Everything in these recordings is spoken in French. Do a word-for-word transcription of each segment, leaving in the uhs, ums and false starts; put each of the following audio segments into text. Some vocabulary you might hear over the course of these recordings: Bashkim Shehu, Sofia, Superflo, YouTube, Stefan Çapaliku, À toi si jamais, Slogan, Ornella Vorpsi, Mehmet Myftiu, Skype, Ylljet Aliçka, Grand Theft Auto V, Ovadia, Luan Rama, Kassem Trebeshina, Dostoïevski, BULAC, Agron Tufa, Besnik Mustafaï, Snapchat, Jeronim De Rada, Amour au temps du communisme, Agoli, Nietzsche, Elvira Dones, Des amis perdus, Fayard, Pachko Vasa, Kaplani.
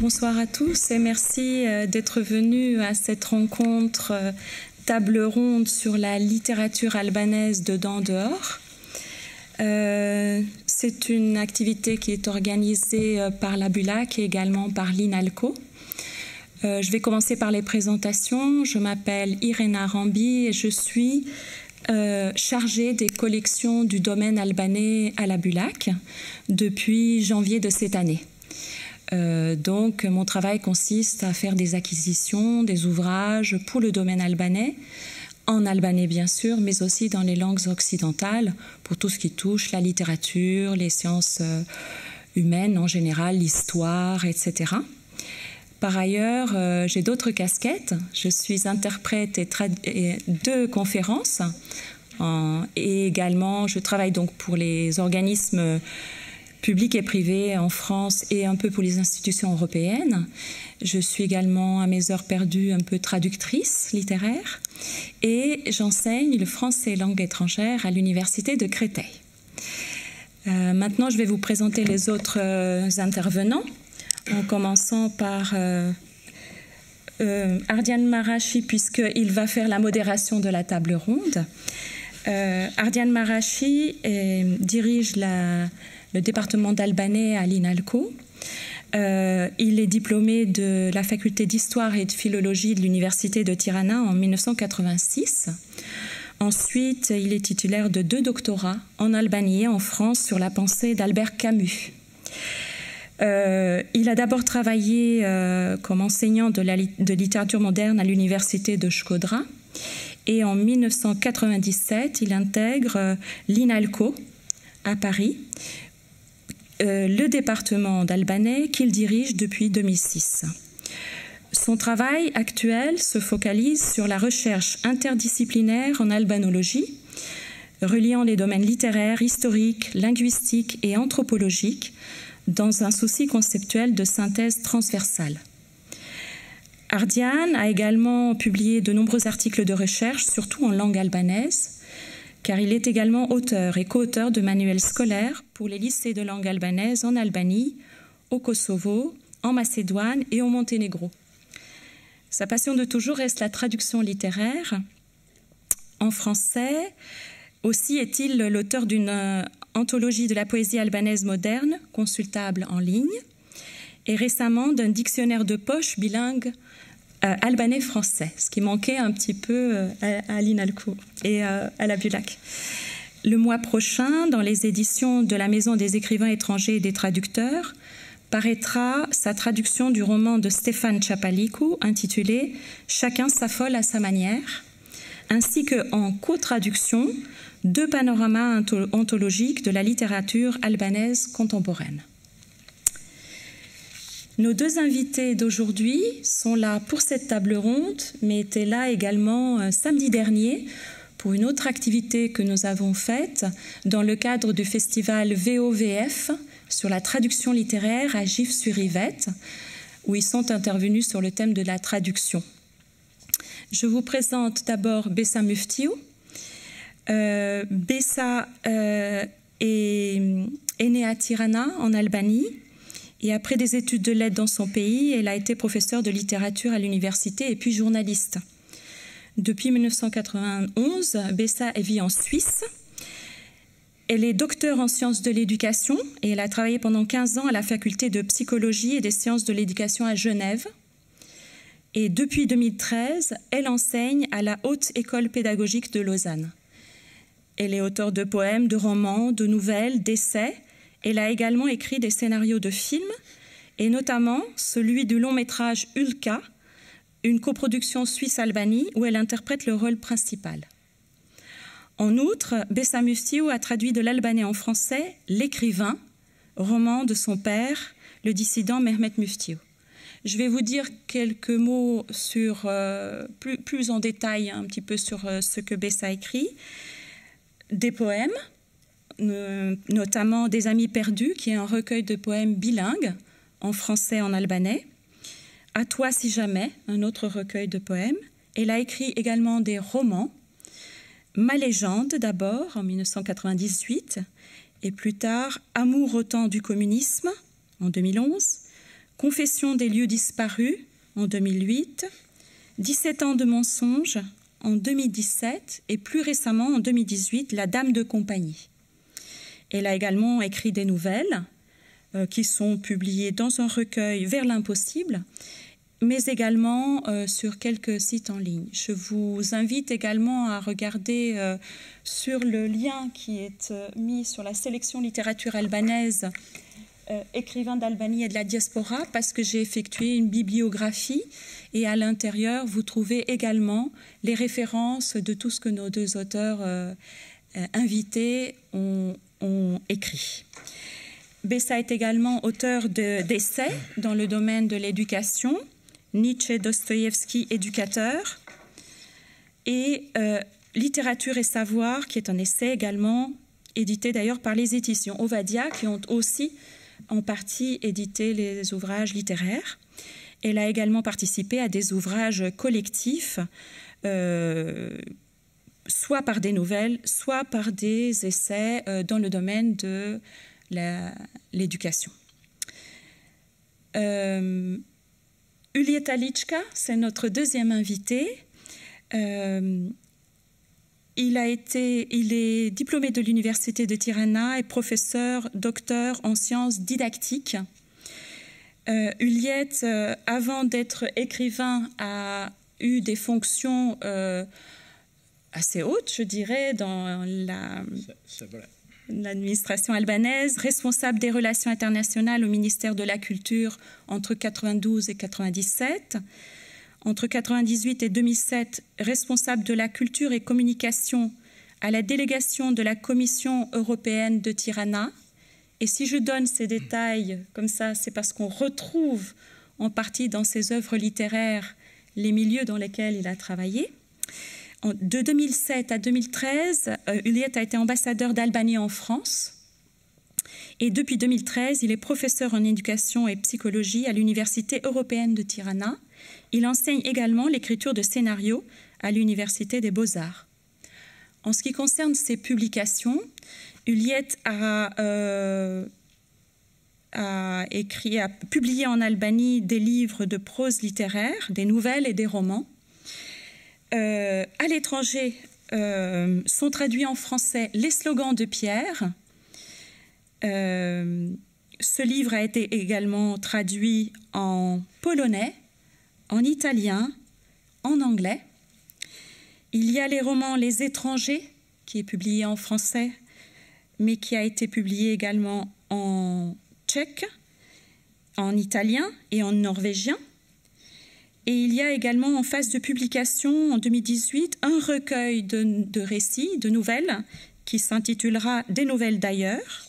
Bonsoir à tous et merci d'être venus à cette rencontre table ronde sur la littérature albanaise dedans dehors. Euh, c'est une activité qui est organisée par la BULAC et également par l'INALCO. Euh, je vais commencer par les présentations. Je m'appelle Irena Rambi et je suis euh, chargée des collections du domaine albanais à la BULAC depuis janvier de cette année. Euh, donc, mon travail consiste à faire des acquisitions, des ouvrages pour le domaine albanais, en albanais bien sûr, mais aussi dans les langues occidentales, pour tout ce qui touche la littérature, les sciences humaines en général, l'histoire, et cetera. Par ailleurs, euh, j'ai d'autres casquettes. Je suis interprète et, et de conférences, en, et également, je travaille donc pour les organismes public et privé en France et un peu pour les institutions européennes. Je suis également à mes heures perdues un peu traductrice littéraire et j'enseigne le français et langue étrangère à l'université de Créteil. Euh, maintenant, je vais vous présenter les autres euh, intervenants en commençant par euh, euh, Ardian Marashi puisqu'il va faire la modération de la table ronde. Euh, Ardian Marashi euh, dirige la le département d'albanais à l'INALCO. Euh, il est diplômé de la faculté d'histoire et de philologie de l'université de Tirana en mille neuf cent quatre-vingt-six. Ensuite, il est titulaire de deux doctorats en Albanie et en France sur la pensée d'Albert Camus. Euh, il a d'abord travaillé euh, comme enseignant de, la, de littérature moderne à l'université de Shkodra et en mille neuf cent quatre-vingt-dix-sept, il intègre euh, l'INALCO à Paris, Euh, le département d'albanais qu'il dirige depuis deux mille six. Son travail actuel se focalise sur la recherche interdisciplinaire en albanologie, reliant les domaines littéraires, historiques, linguistiques et anthropologiques dans un souci conceptuel de synthèse transversale. Ardian a également publié de nombreux articles de recherche, surtout en langue albanaise, car il est également auteur et co-auteur de manuels scolaires pour les lycées de langue albanaise en Albanie, au Kosovo, en Macédoine et au Monténégro. Sa passion de toujours reste la traduction littéraire. En français, aussi est-il l'auteur d'une anthologie de la poésie albanaise moderne, consultable en ligne, et récemment d'un dictionnaire de poche bilingue Euh, albanais-français, ce qui manquait un petit peu euh, à, à l'INALCO et euh, à la BULAC. Le mois prochain, dans les éditions de la Maison des écrivains étrangers et des traducteurs, paraîtra sa traduction du roman de Stefan Çapaliku intitulé « Chacun s'affole à sa manière », ainsi qu'en co-traduction deux panoramas ontologiques de la littérature albanaise contemporaine. Nos deux invités d'aujourd'hui sont là pour cette table ronde, mais étaient là également euh, samedi dernier pour une autre activité que nous avons faite dans le cadre du festival V O V F sur la traduction littéraire à Gif-sur-Yvette, où ils sont intervenus sur le thème de la traduction. Je vous présente d'abord Bessa Myftiu. Euh, Bessa euh, est, est née à Tirana, en Albanie. Et après des études de lettres dans son pays, elle a été professeure de littérature à l'université et puis journaliste. Depuis mille neuf cent quatre-vingt-onze, Bessa vit en Suisse. Elle est docteure en sciences de l'éducation et elle a travaillé pendant quinze ans à la faculté de psychologie et des sciences de l'éducation à Genève. Et depuis deux mille treize, elle enseigne à la Haute École pédagogique de Lausanne. Elle est auteure de poèmes, de romans, de nouvelles, d'essais. Elle a également écrit des scénarios de films, et notamment celui du long-métrage Ulka, une coproduction Suisse-Albanie, où elle interprète le rôle principal. En outre, Bessa Myftiu a traduit de l'albanais en français « L'écrivain », roman de son père, le dissident Mehmet Myftiu. Je vais vous dire quelques mots sur, euh, plus, plus en détail un petit peu sur euh, ce que Bessa écrit. Des poèmes, notamment « Des amis perdus », qui est un recueil de poèmes bilingues, en français et en albanais. « À toi si jamais », un autre recueil de poèmes. Elle a écrit également des romans. « Ma légende » d'abord, en mille neuf cent quatre-vingt-dix-huit, et plus tard « Amour au temps du communisme », en deux mille onze, « Confession des lieux disparus en deux mille huit, dix-sept ans de mensonges en deux mille dix-sept et plus récemment en deux mille dix-huit, La Dame de compagnie. Elle a également écrit des nouvelles euh, qui sont publiées dans un recueil Vers l'impossible, mais également euh, sur quelques sites en ligne. Je vous invite également à regarder euh, sur le lien qui est euh, mis sur la sélection littérature albanaise, euh, écrivains d'Albanie et de la diaspora, parce que j'ai effectué une bibliographie et à l'intérieur, vous trouvez également les références de tout ce que nos deux auteurs euh, euh, invités ont, ont écrit. Bessa est également auteur d'essais de, dans le domaine de l'éducation, Nietzsche, Dostoïevski, éducateur, et euh, Littérature et savoir, qui est un essai également édité d'ailleurs par les éditions Ovadia, qui ont aussi en partie édité les ouvrages littéraires. Elle a également participé à des ouvrages collectifs, euh, soit par des nouvelles, soit par des essais euh, dans le domaine de l'éducation. Euh, Ylljet Aliçka, c'est notre deuxième invité. Euh, il, a été, il est diplômé de l'université de Tirana et professeur, docteur en sciences didactiques. Euh, Ylljet, euh, avant d'être écrivain, a eu des fonctions euh, assez hautes, je dirais, dans la... Ça, ça, voilà. L'administration albanaise, responsable des relations internationales au ministère de la Culture entre mille neuf cent quatre-vingt-douze et mille neuf cent quatre-vingt-dix-sept. Entre mille neuf cent quatre-vingt-dix-huit et deux mille sept, responsable de la Culture et Communication à la délégation de la Commission européenne de Tirana. Et si je donne ces détails comme ça, c'est parce qu'on retrouve en partie dans ses œuvres littéraires les milieux dans lesquels il a travaillé. De deux mille sept à deux mille treize, Ylljet a été ambassadeur d'Albanie en France. Et depuis deux mille treize, il est professeur en éducation et psychologie à l'Université européenne de Tirana. Il enseigne également l'écriture de scénarios à l'Université des Beaux-Arts. En ce qui concerne ses publications, Ylljet a, euh, a, écrit, a publié en Albanie des livres de prose littéraire, des nouvelles et des romans. Euh, à l'étranger euh, sont traduits en français les slogans de Pierre. Euh, ce livre a été également traduit en polonais, en italien, en anglais. Il y a les romans Les Étrangers, qui est publié en français, mais qui a été publié également en tchèque, en italien et en norvégien. Et il y a également en phase de publication en deux mille dix-huit un recueil de, de récits, de nouvelles, qui s'intitulera « Des nouvelles d'ailleurs ».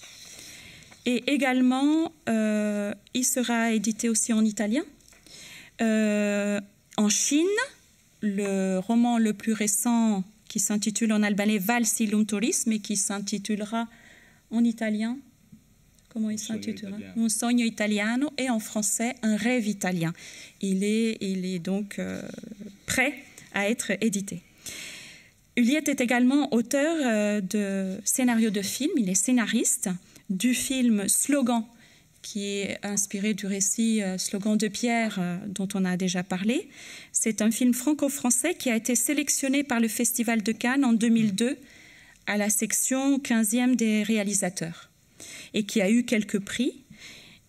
Et également, euh, il sera édité aussi en italien. Euh, en Chine, le roman le plus récent qui s'intitule en albanais « Valsi l'unturisme » et qui s'intitulera en italien. Comment il s'intitule? Un sogno italiano, et en français, Un rêve italien. Il est, il est donc euh, prêt à être édité. Ylljet est également auteur euh, de scénarios de films. Il est scénariste du film Slogan, qui est inspiré du récit euh, Slogan de Pierre, euh, dont on a déjà parlé. C'est un film franco-français qui a été sélectionné par le Festival de Cannes en deux mille deux à la section quinzième des réalisateurs, et qui a eu quelques prix.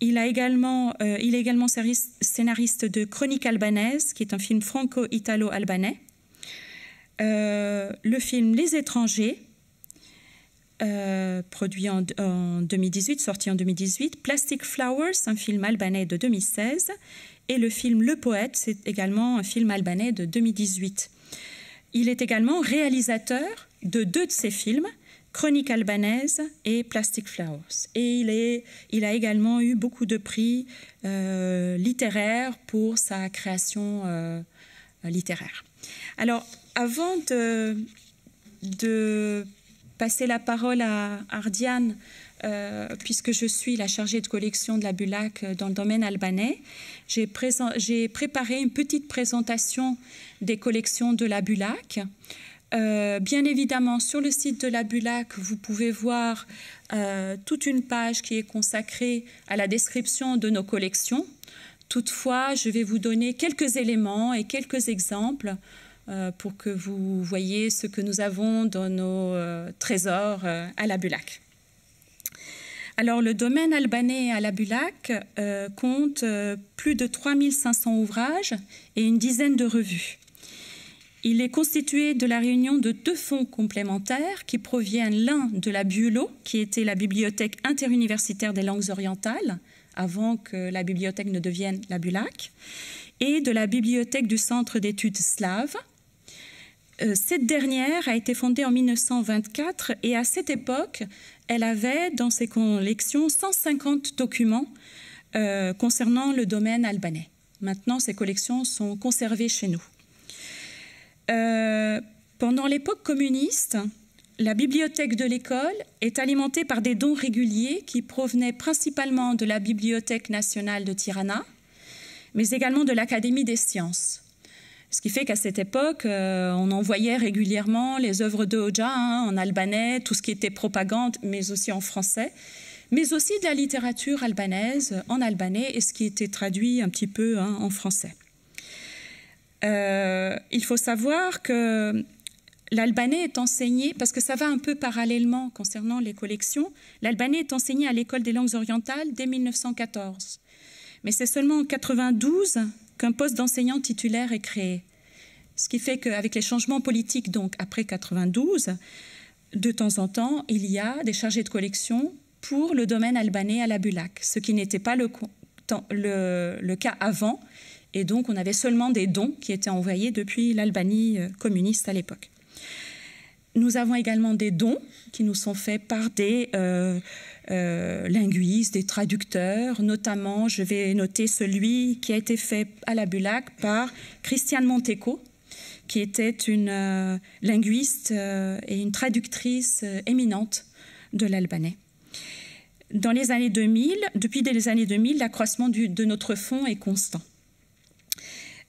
Il, a également, euh, il est également scénariste de Chronique albanaise, qui est un film franco-italo-albanais, euh, le film Les Étrangers, euh, produit en, en deux mille dix-huit, sorti en deux mille dix-huit, Plastic Flowers, un film albanais de deux mille seize, et le film Le Poète, c'est également un film albanais de deux mille dix-huit. Il est également réalisateur de deux de ses films, Chronique albanaise et Plastic Flowers. Et il, est, il a également eu beaucoup de prix euh, littéraires pour sa création euh, littéraire. Alors, avant de, de passer la parole à Ardian, euh, puisque je suis la chargée de collection de la BULAC dans le domaine albanais, j'ai préparé une petite présentation des collections de la BULAC. Euh, bien évidemment, sur le site de la BULAC, vous pouvez voir euh, toute une page qui est consacrée à la description de nos collections. Toutefois, je vais vous donner quelques éléments et quelques exemples euh, pour que vous voyez ce que nous avons dans nos euh, trésors euh, à la BULAC. Alors, le domaine albanais à la BULAC euh, compte euh, plus de trois mille cinq cents ouvrages et une dizaine de revues. Il est constitué de la réunion de deux fonds complémentaires qui proviennent l'un de la BULO, qui était la Bibliothèque interuniversitaire des langues orientales, avant que la bibliothèque ne devienne la BULAC, et de la bibliothèque du Centre d'études slaves. Cette dernière a été fondée en mille neuf cent vingt-quatre et à cette époque, elle avait dans ses collections cent cinquante documents euh, concernant le domaine albanais. Maintenant, ces collections sont conservées chez nous. Euh, pendant l'époque communiste, la bibliothèque de l'école est alimentée par des dons réguliers qui provenaient principalement de la Bibliothèque nationale de Tirana, mais également de l'Académie des sciences. Ce qui fait qu'à cette époque, euh, on envoyait régulièrement les œuvres de Hoxha hein, en albanais, tout ce qui était propagande, mais aussi en français, mais aussi de la littérature albanaise en albanais et ce qui était traduit un petit peu hein, en français. Euh, il faut savoir que l'albanais est enseigné, parce que ça va un peu parallèlement concernant les collections, l'albanais est enseigné à l'école des langues orientales dès mille neuf cent quatorze. Mais c'est seulement en mille neuf cent quatre-vingt-douze qu'un poste d'enseignant titulaire est créé. Ce qui fait qu'avec les changements politiques, donc après mille neuf cent quatre-vingt-douze, de temps en temps, il y a des chargés de collection pour le domaine albanais à la BULAC, ce qui n'était pas le, le, le cas avant. Et donc, on avait seulement des dons qui étaient envoyés depuis l'Albanie communiste à l'époque. Nous avons également des dons qui nous sont faits par des euh, euh, linguistes, des traducteurs. Notamment, je vais noter celui qui a été fait à la BULAC par Christiane Monteco, qui était une euh, linguiste euh, et une traductrice euh, éminente de l'albanais. Dans les années deux mille, depuis les années deux mille, l'accroissement du, de notre fonds est constant.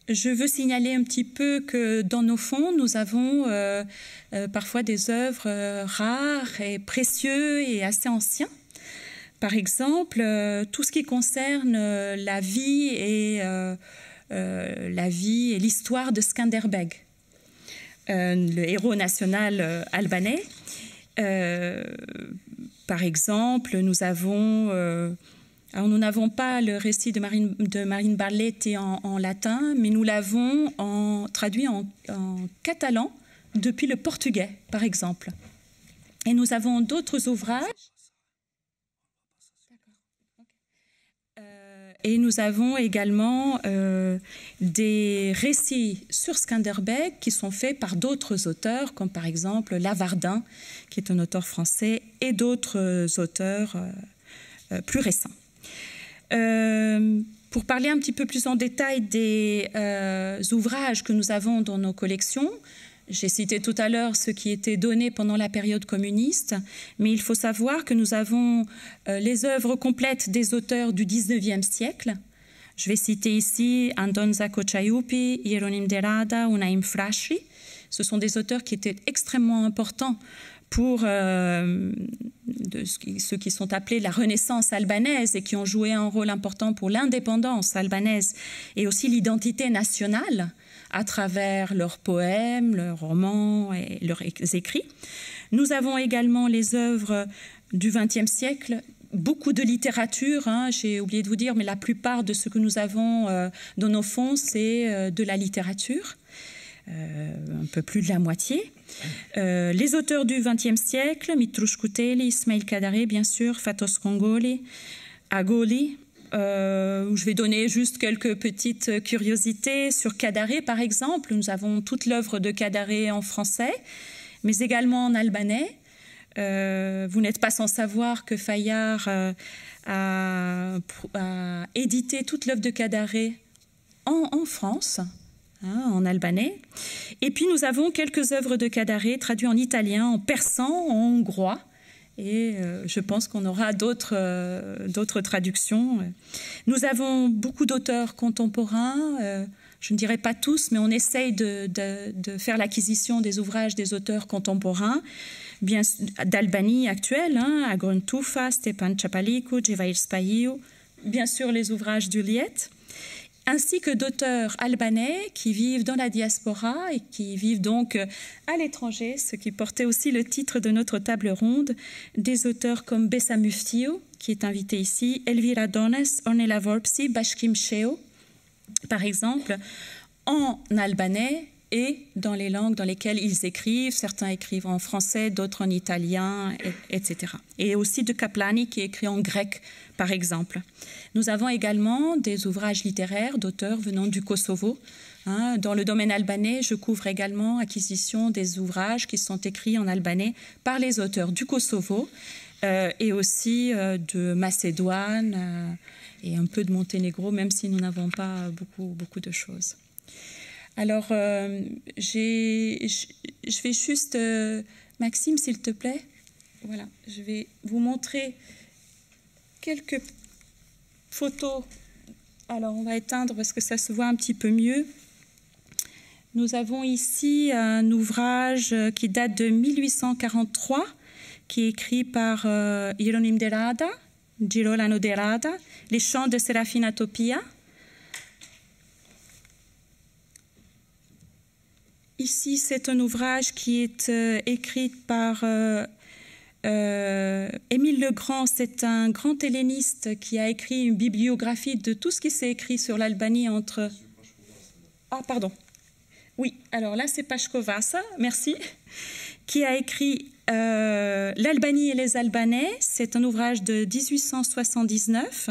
Je veux signaler un petit peu que dans nos fonds, nous avons euh, euh, parfois des œuvres euh, rares et précieuses et assez anciennes. Par exemple, euh, tout ce qui concerne euh, la vie et euh, euh, la vie et l'histoire de Skanderbeg, euh, le héros national euh, albanais. Euh, par exemple, nous avons... Euh, Alors, nous n'avons pas le récit de Marin, de Marin Barleti en, en latin, mais nous l'avons en, traduit en, en catalan depuis le portugais, par exemple. Et nous avons d'autres ouvrages. Euh, et nous avons également euh, des récits sur Skanderbeg qui sont faits par d'autres auteurs, comme par exemple Lavardin, qui est un auteur français, et d'autres auteurs euh, plus récents. Euh, pour parler un petit peu plus en détail des euh, ouvrages que nous avons dans nos collections, j'ai cité tout à l'heure ce qui était donné pendant la période communiste, mais il faut savoir que nous avons euh, les œuvres complètes des auteurs du dix-neuvième siècle. Je vais citer ici Anton Zako Çajupi, Jeronim De Rada ou Naim Frashi. Ce sont des auteurs qui étaient extrêmement importants pour euh, de ceux qui sont appelés la Renaissance albanaise et qui ont joué un rôle important pour l'indépendance albanaise et aussi l'identité nationale à travers leurs poèmes, leurs romans et leurs écrits. Nous avons également les œuvres du vingtième siècle, beaucoup de littérature, hein, j'ai oublié de vous dire, mais la plupart de ce que nous avons euh, dans nos fonds, c'est euh, de la littérature. Euh, un peu plus de la moitié. Euh, les auteurs du vingtième siècle, Mitrush Kuteli, Ismail Kadaré, bien sûr, Fatos Kongoli, Agoli. Euh, je vais donner juste quelques petites curiosités. Sur Kadaré, par exemple, nous avons toute l'œuvre de Kadaré en français, mais également en albanais. Euh, vous n'êtes pas sans savoir que Fayard euh, a, a édité toute l'œuvre de Kadaré en, en France, en albanais. Et puis nous avons quelques œuvres de Kadaré traduites en italien, en persan, en hongrois. Et euh, je pense qu'on aura d'autres euh, d'autres traductions. Nous avons beaucoup d'auteurs contemporains, euh, je ne dirais pas tous, mais on essaye de, de, de faire l'acquisition des ouvrages des auteurs contemporains, bien d'Albanie actuelle, hein, Agron Tufa, Stefan Çapaliku, Ismail Kadaré, bien sûr les ouvrages d'Ylljet ainsi que d'auteurs albanais qui vivent dans la diaspora et qui vivent donc à l'étranger, ce qui portait aussi le titre de notre table ronde, des auteurs comme Bessa Myftiu, qui est invitée ici, Elvira Dones, Ornella Vorpsi, Bashkim Shehu, par exemple, en albanais et dans les langues dans lesquelles ils écrivent. Certains écrivent en français, d'autres en italien, et cetera. Et aussi de Kaplani qui écrit en grec, par exemple. Nous avons également des ouvrages littéraires d'auteurs venant du Kosovo. Hein, dans le domaine albanais, je couvre également acquisition des ouvrages qui sont écrits en albanais par les auteurs du Kosovo euh, et aussi euh, de Macédoine euh, et un peu de Monténégro, même si nous n'avons pas beaucoup, beaucoup de choses. Alors, euh, je vais juste... Euh, Maxime, s'il te plaît. Voilà, je vais vous montrer quelques photos. Alors, on va éteindre parce que ça se voit un petit peu mieux. Nous avons ici un ouvrage qui date de mille huit cent quarante-trois, qui est écrit par euh, Jeronim De Rada, Girolano De Rada, Les chants de Serafina Topia. Ici, c'est un ouvrage qui est euh, écrit par euh, euh, Émile Legrand. C'est un grand helléniste qui a écrit une bibliographie de tout ce qui s'est écrit sur l'Albanie entre... Ah, pardon. Oui, alors là, c'est Pachko Vasa, merci, qui a écrit euh, L'Albanie et les Albanais. C'est un ouvrage de mille huit cent soixante-dix-neuf.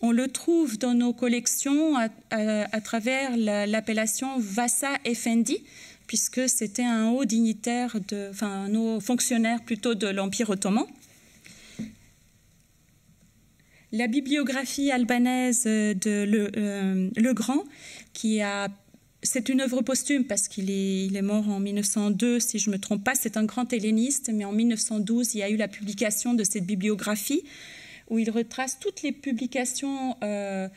On le trouve dans nos collections à, à, à travers l'appellation Vasa Efendi, puisque c'était un haut dignitaire, de, enfin un haut fonctionnaire plutôt de l'Empire ottoman. La bibliographie albanaise de le, euh, Legrand, qui a, c'est une œuvre posthume parce qu'il est, il est mort en mille neuf cent deux, si je ne me trompe pas. C'est un grand helléniste, mais en mille neuf cent douze, il y a eu la publication de cette bibliographie, où il retrace toutes les publications euh,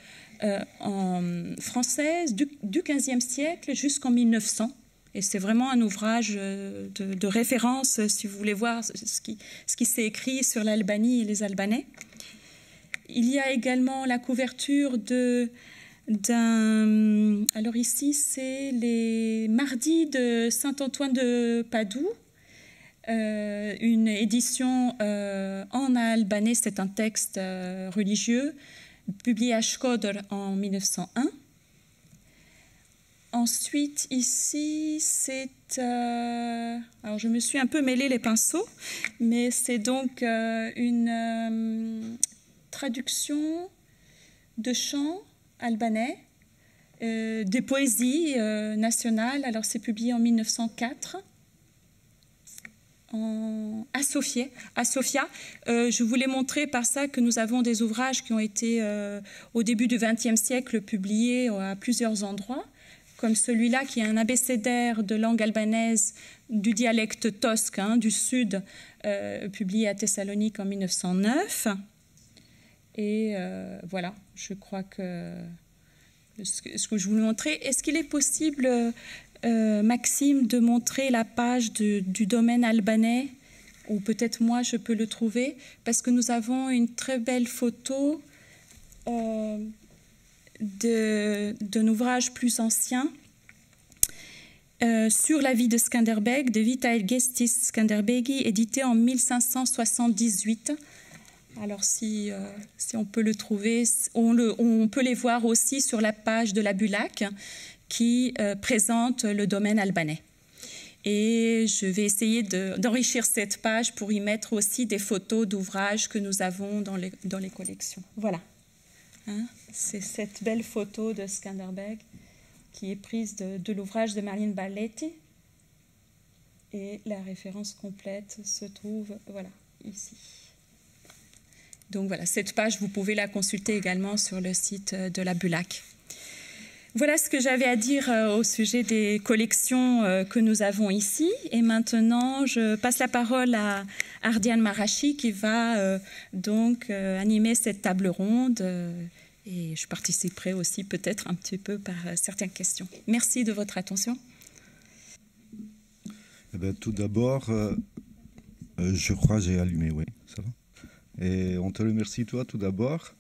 euh, en françaises du, du quinzième siècle jusqu'en mille neuf cents. Et c'est vraiment un ouvrage de, de référence si vous voulez voir ce qui, ce qui s'est écrit sur l'Albanie et les Albanais. Il y a également la couverture d'un... Alors ici, c'est les mardis de Saint-Antoine de Padoue. Euh, une édition euh, en albanais, c'est un texte euh, religieux, publié à Shkodër en mille neuf cent un. Ensuite, ici, c'est... Euh, alors, je me suis un peu mêlé les pinceaux, mais c'est donc euh, une euh, traduction de chants albanais, euh, des poésies euh, nationales. Alors, c'est publié en mille neuf cent quatre. En... à Sofia. À Sofia. Euh, je voulais montrer par ça que nous avons des ouvrages qui ont été euh, au début du vingtième siècle publiés à plusieurs endroits, comme celui-là qui est un abécédaire de langue albanaise du dialecte tosque hein, du sud, euh, publié à Thessalonique en mille neuf cent neuf. Et euh, voilà, je crois que ce que, ce que je voulais montrer. Est-ce qu'il est possible... Euh, Maxime, de montrer la page de, du domaine albanais, ou peut-être moi je peux le trouver, parce que nous avons une très belle photo euh, d'un ouvrage plus ancien euh, sur la vie de Skanderbeg, de Vita et Gestis Skanderbegi, édité en mille cinq cent soixante-dix-huit. Alors si, euh, si on peut le trouver, on, le, on peut les voir aussi sur la page de la BULAC, qui euh, présente le domaine albanais. Et je vais essayer d'enrichir de, cette page pour y mettre aussi des photos d'ouvrages que nous avons dans les, dans les collections. Voilà. Hein? C'est cette belle photo de Skanderbeg qui est prise de, de l'ouvrage de Marin Barleti. Et la référence complète se trouve voilà, ici. Donc voilà, cette page, vous pouvez la consulter également sur le site de la BULAC. Voilà ce que j'avais à dire euh, au sujet des collections euh, que nous avons ici. Et maintenant, je passe la parole à Ardian Marashi qui va euh, donc euh, animer cette table ronde. Euh, et je participerai aussi peut-être un petit peu par euh, certaines questions. Merci de votre attention. Eh bien, tout d'abord, euh, euh, je crois que j'ai allumé, oui, ça va. Et on te remercie, toi, tout d'abord.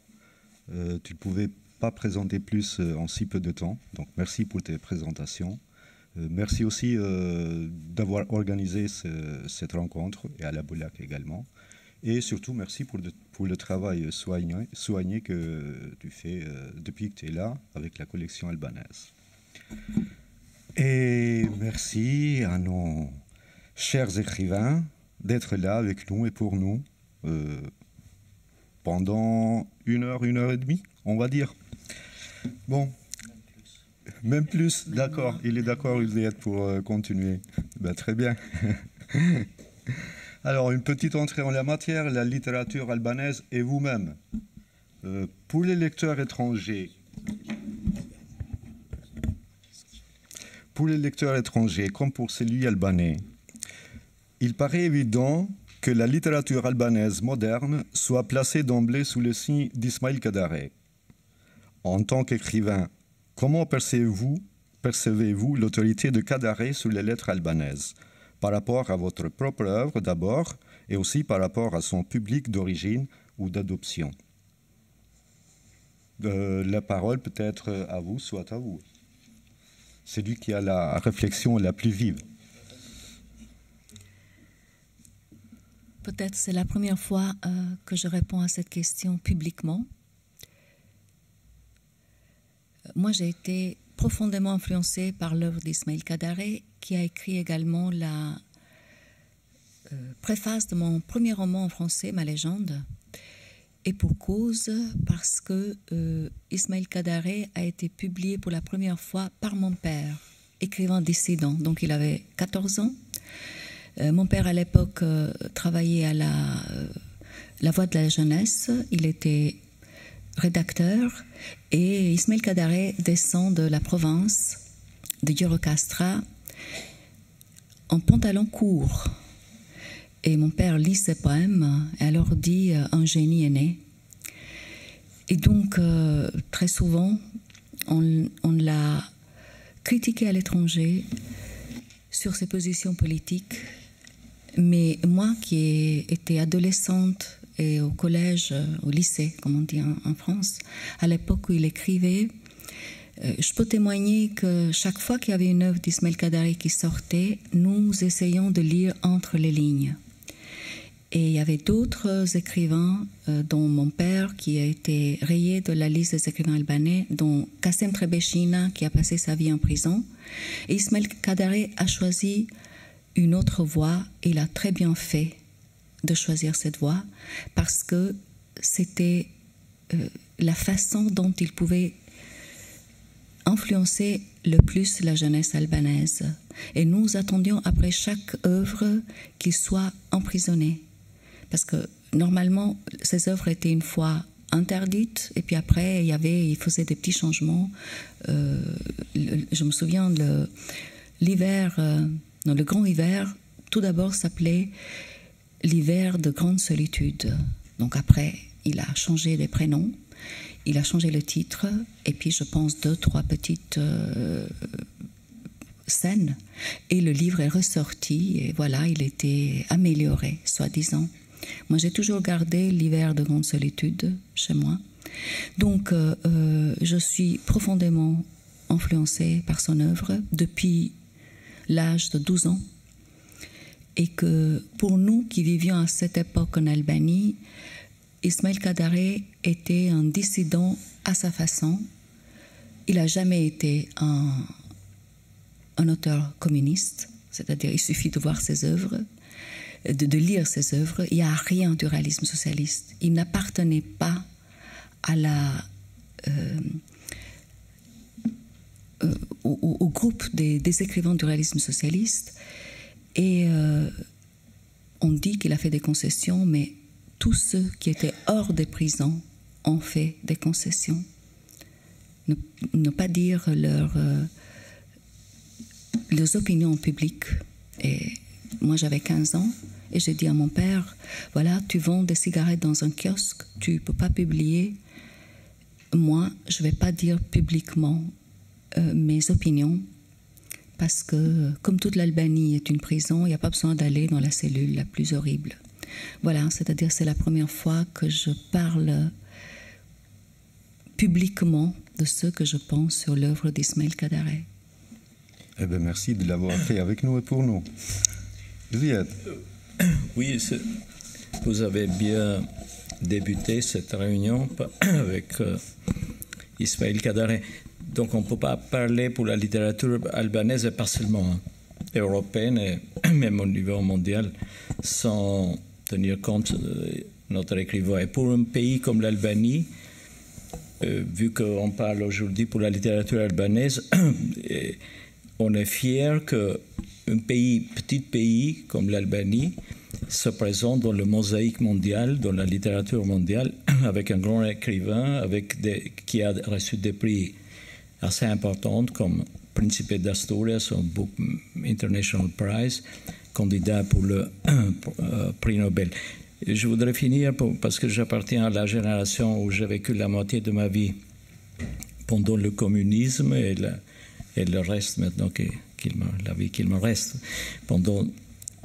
Euh, tu pouvais pas présenter plus en si peu de temps. Donc merci pour tes présentations. Euh, merci aussi euh, d'avoir organisé ce, cette rencontre, et à la BULAC également. Et surtout, merci pour, de, pour le travail soigné, soigné que tu fais euh, depuis que tu es là, avec la collection albanaise. Et merci à nos chers écrivains d'être là avec nous et pour nous euh, pendant une heure, une heure et demie, on va dire. Bon. Même plus, d'accord, il est d'accord, Ylljet, pour euh, continuer. Ben, très bien. Alors, une petite entrée en la matière, la littérature albanaise et vous-même. Euh, pour les lecteurs étrangers, pour les lecteurs étrangers, comme pour celui albanais, il paraît évident que la littérature albanaise moderne soit placée d'emblée sous le signe d'Ismail Kadaré. En tant qu'écrivain, comment percevez-vous, percevez-vous l'autorité de Kadaré sur les lettres albanaises, par rapport à votre propre œuvre d'abord, et aussi par rapport à son public d'origine ou d'adoption? euh, La parole peut-être à vous, soit à vous. C'est lui qui a la réflexion la plus vive. Peut-être c'est la première fois euh, que je réponds à cette question publiquement. Moi, j'ai été profondément influencée par l'œuvre d'Ismail Kadaré, qui a écrit également la euh, préface de mon premier roman en français, Ma légende, et pour cause, parce que euh, Ismail Kadaré a été publié pour la première fois par mon père, écrivain dissident, donc il avait quatorze ans. Euh, mon père, à l'époque, euh, travaillait à la, euh, la Voix de la jeunesse, il était rédacteur, et Ismail Kadaré descend de la province de Gjirokastra en pantalon court. Et mon père lit ses poèmes et alors dit euh, « un génie est né ». Et donc, euh, très souvent, on, on l'a critiqué à l'étranger sur ses positions politiques. Mais moi, qui ai été adolescente, et au collège, au lycée, comme on dit en France, à l'époque où il écrivait, je peux témoigner que chaque fois qu'il y avait une œuvre d'Ismail Kadaré qui sortait, nous essayions de lire entre les lignes. Et il y avait d'autres écrivains, dont mon père, qui a été rayé de la liste des écrivains albanais, dont Kassem Trebeshina, qui a passé sa vie en prison. Et Ismail Kadaré a choisi une autre voie, et il a très bien fait de choisir cette voie, parce que c'était euh, la façon dont il pouvait influencer le plus la jeunesse albanaise. Et nous attendions après chaque œuvre qu'il soit emprisonné, parce que normalement ces œuvres étaient une fois interdites, et puis après il y avait, il faisait des petits changements. Euh, le, je me souviens, l'hiver, euh, dans le grand hiver, tout d'abord s'appelait l'hiver de grande solitude. Donc après, il a changé les prénoms, il a changé le titre, et puis je pense deux, trois petites euh, scènes, et le livre est ressorti, et voilà, il était amélioré, soi-disant. Moi, j'ai toujours gardé l'hiver de grande solitude chez moi. Donc, euh, euh, je suis profondément influencée par son œuvre depuis l'âge de douze ans. Et que pour nous qui vivions à cette époque en Albanie, Ismail Kadaré était un dissident à sa façon. Il n'a jamais été un, un auteur communiste, c'est-à-dire il suffit de voir ses œuvres, de, de lire ses œuvres, il n'y a rien du réalisme socialiste. Il n'appartenait pas à la... Euh, euh, au, au groupe des, des écrivains du réalisme socialiste. Et euh, on dit qu'il a fait des concessions, mais tous ceux qui étaient hors des prisons ont fait des concessions. Ne, ne pas dire leur, euh, leurs opinions en public. Et moi, j'avais quinze ans et j'ai dit à mon père, voilà, tu vends des cigarettes dans un kiosque, tu ne peux pas publier. Moi, je ne vais pas dire publiquement euh, mes opinions, parce que, comme toute l'Albanie est une prison, il n'y a pas besoin d'aller dans la cellule la plus horrible. Voilà, c'est-à-dire c'est la première fois que je parle publiquement de ce que je pense sur l'œuvre d'Ismail Kadaré. Eh bien, merci de l'avoir fait avec nous et pour nous. Ylljet. Oui, vous avez bien débuté cette réunion avec euh, Ismail Kadaré. Donc, on ne peut pas parler pour la littérature albanaise, et pas seulement hein, européenne, et même au niveau mondial, sans tenir compte de notre écrivain. Et pour un pays comme l'Albanie, euh, vu qu'on parle aujourd'hui pour la littérature albanaise, et on est fier qu'un pays, petit pays comme l'Albanie se présente dans le mosaïque mondial, dans la littérature mondiale, avec un grand écrivain avec des, qui a reçu des prix assez importants comme Principe d'Asturias, un Book International Prize, candidat pour le pour, euh, prix Nobel. Et je voudrais finir pour, parce que j'appartiens à la génération où j'ai vécu la moitié de ma vie pendant le communisme et, la, et le reste maintenant, que, qu'il me, la vie qu'il me reste pendant,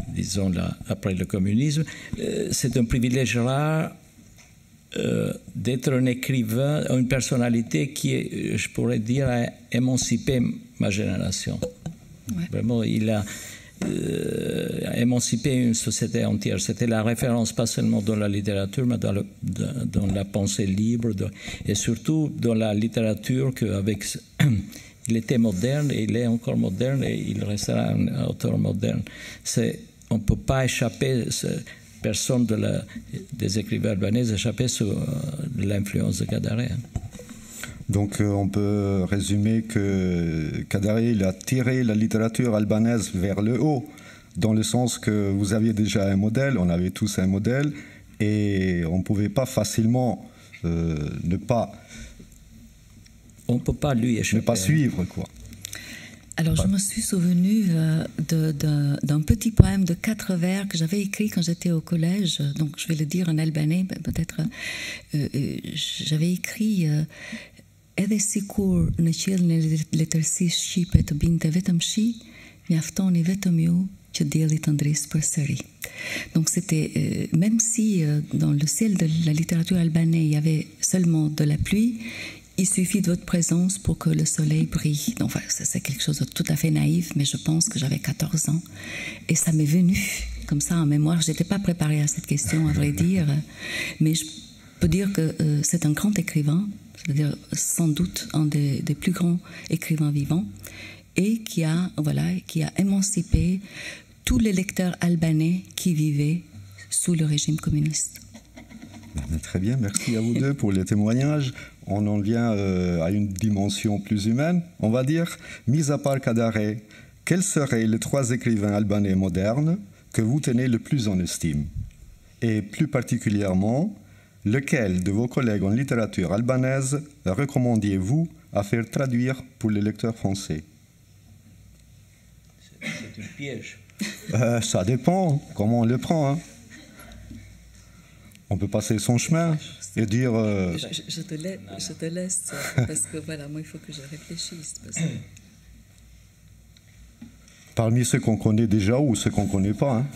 disons, là, après le communisme. Euh, c'est un privilège rare euh, d'être un écrivain, une personnalité qui est, je pourrais dire, a émancipé ma génération. Ouais. Vraiment, il a euh, émancipé une société entière. C'était la référence, pas seulement dans la littérature, mais dans, le, dans la pensée libre, de, et surtout dans la littérature qu'avec... Il était moderne, et il est encore moderne, et il restera un auteur moderne. On ne peut pas échapper, personne de la, des écrivains albanais échapper sous l'influence de Kadaré. Donc on peut résumer que Kadaré il a tiré la littérature albanaise vers le haut, dans le sens que vous aviez déjà un modèle, on avait tous un modèle, et on ne pouvait pas facilement euh, ne pas... On ne peut pas lui échapper. Ne pas suivre, quoi. Alors, je me suis souvenue euh, d'un petit poème de quatre vers que j'avais écrit quand j'étais au collège. Donc, je vais le dire en albanais, peut-être. Euh, euh, j'avais écrit... Euh, Edhe sikur në qiellin e letërsisë shqipe të binte vetëm shi, mjaftoni vetëm ju që dielli të ndrisë përsëri. Donc, c'était... Euh, même si euh, dans le ciel de la littérature albanaise, il y avait seulement de la pluie, il suffit de votre présence pour que le soleil brille. Donc, enfin, c'est quelque chose de tout à fait naïf, mais je pense que j'avais quatorze ans. Et ça m'est venu, comme ça, en mémoire. Je n'étais pas préparée à cette question, à vrai dire. Mais je peux dire que euh, c'est un grand écrivain, c'est-à-dire sans doute un des, des plus grands écrivains vivants, et qui a, voilà, qui a émancipé tous les lecteurs albanais qui vivaient sous le régime communiste. Très bien, merci à vous deux pour les témoignages. On en vient euh, à une dimension plus humaine, on va dire. Mis à part Kadaré, quels seraient les trois écrivains albanais modernes que vous tenez le plus en estime? Et plus particulièrement, lequel de vos collègues en littérature albanaise recommandiez-vous à faire traduire pour les lecteurs français? C'est un piège. Euh, ça dépend comment on le prend, hein. On peut passer son chemin et dire... Euh... Je, je, te la... je te laisse, parce que voilà, moi, il faut que je réfléchisse. Parce que... Parmi ceux qu'on connaît déjà ou ceux qu'on ne connaît pas. Hein.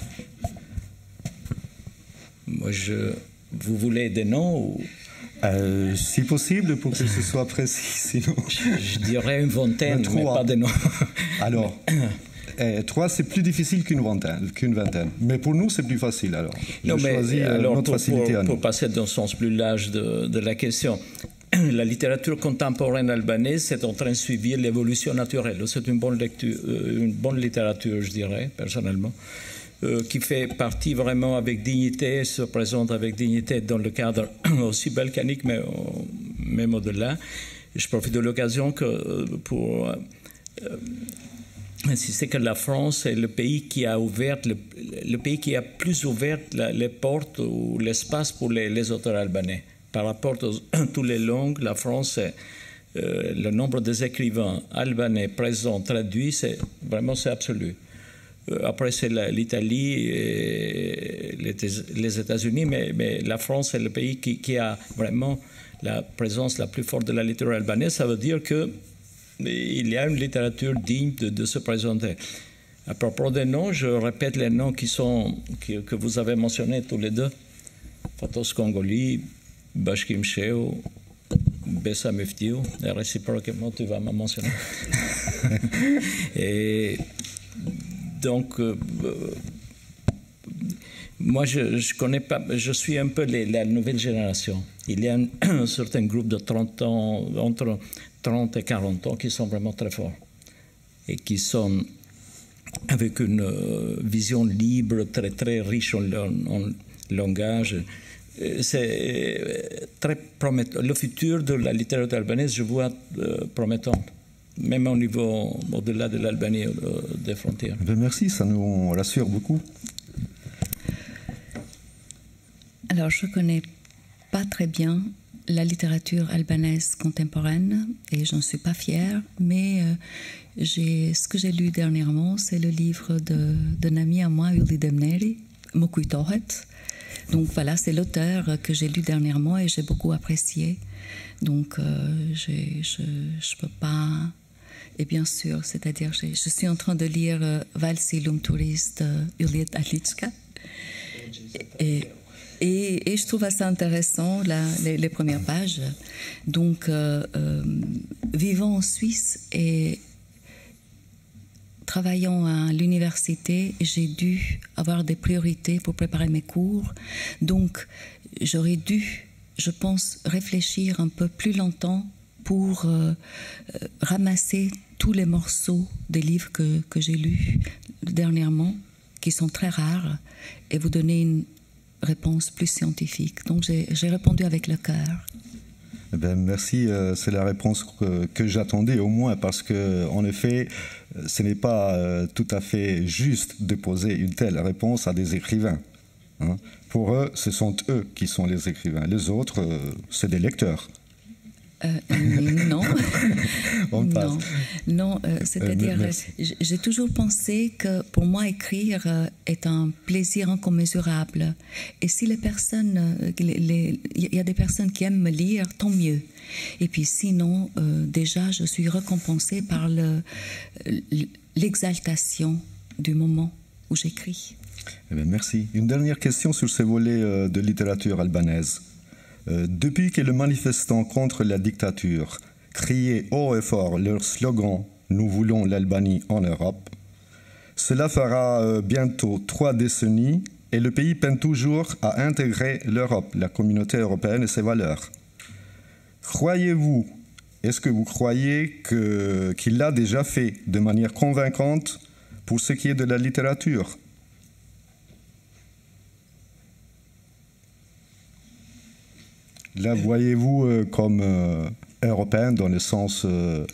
Moi, je... Vous voulez des noms ou... euh, si possible, pour que ce soit précis, sinon... Je, je dirais une vingtaine, mais pas des noms. Alors... Mais... Eh, trois, c'est plus difficile qu'une vingtaine, qu'une vingtaine. Mais pour nous, c'est plus facile, alors. Non, je mais choisis, alors, notre pour, facilité pour, à nous. Pour passer dans le sens plus large de, de la question, la littérature contemporaine albanaise, c'est en train de suivre l'évolution naturelle. C'est une bonne lecture, une bonne littérature, je dirais, personnellement, euh, qui fait partie vraiment avec dignité, se présente avec dignité dans le cadre aussi balkanique, mais même au-delà. Je profite de l'occasion que pour... Euh, c'est que la France est le pays qui a ouvert, le, le pays qui a plus ouvert la, les portes ou l'espace pour les, les auteurs albanais. Par rapport à toutes les langues, la France, est, euh, le nombre des écrivains albanais présents, traduits, c'est vraiment c'est absolu. Euh, après, c'est l'Italie et les, les États-Unis, mais, mais la France est le pays qui, qui a vraiment la présence la plus forte de la littérature albanaise. Ça veut dire que il y a une littérature digne de, de se présenter. À propos des noms, je répète les noms qui sont, qui, que vous avez mentionnés tous les deux. Fatos Kongoli, Bashkim Shehu, Bessa Myftiu, et réciproquement tu vas me mentionner. Et donc, euh, moi je, je connais pas, je suis un peu les, la nouvelle génération. Il y a un, un certain groupe de trente ans, entre trente et quarante ans, qui sont vraiment très forts et qui sont avec une vision libre, très très riche en, en, en langage. C'est très prometteur. Le futur de la littérature albanaise, je vois euh, promettant, même au niveau au-delà de l'Albanie, euh, des frontières. Bien, merci, ça nous rassure beaucoup. Alors, je ne connais pas très bien la littérature albanaise contemporaine et j'en suis pas fière, mais euh, j'ai, ce que j'ai lu dernièrement, c'est le livre d'un ami à moi, Uli Demneri, Më kujtohet. Donc voilà, c'est l'auteur que j'ai lu dernièrement et j'ai beaucoup apprécié. Donc euh, je ne peux pas... Et bien sûr, c'est-à-dire je suis en train de lire euh, Valsi Lum Touriste, euh, Ylljet Aliçka. Et, et, et je trouve assez intéressant la, les, les premières pages. Donc, euh, euh, vivant en Suisse et travaillant à l'université, j'ai dû avoir des priorités pour préparer mes cours. Donc, j'aurais dû, je pense, réfléchir un peu plus longtemps pour euh, ramasser tous les morceaux des livres que, que j'ai lus dernièrement, qui sont très rares, et vous donner une réponse plus scientifique. Donc, j'ai répondu avec le cœur. Eh bien, merci, euh, c'est la réponse que, que j'attendais au moins, parce que en effet, ce n'est pas euh, tout à fait juste de poser une telle réponse à des écrivains. Hein. Pour eux, ce sont eux qui sont les écrivains. Les autres, euh, c'est des lecteurs. Euh, non, On passe. non, non. Euh, c'est-à-dire, euh, j'ai toujours pensé que pour moi écrire est un plaisir incommensurable. Et si les personnes, il y a des personnes qui aiment me lire, tant mieux. Et puis sinon, euh, déjà, je suis récompensée par le l'exaltation du moment où j'écris. Eh bien, merci. Une dernière question sur ce volet de littérature albanaise. Euh, depuis que les manifestants contre la dictature criaient haut et fort leur slogan « Nous voulons l'Albanie en Europe », cela fera euh, bientôt trois décennies et le pays peine toujours à intégrer l'Europe, la communauté européenne et ses valeurs. Croyez-vous, est-ce que vous croyez que, qu'il l'a déjà fait de manière convaincante pour ce qui est de la littérature ? La voyez-vous euh, comme euh, européenne dans le sens euh,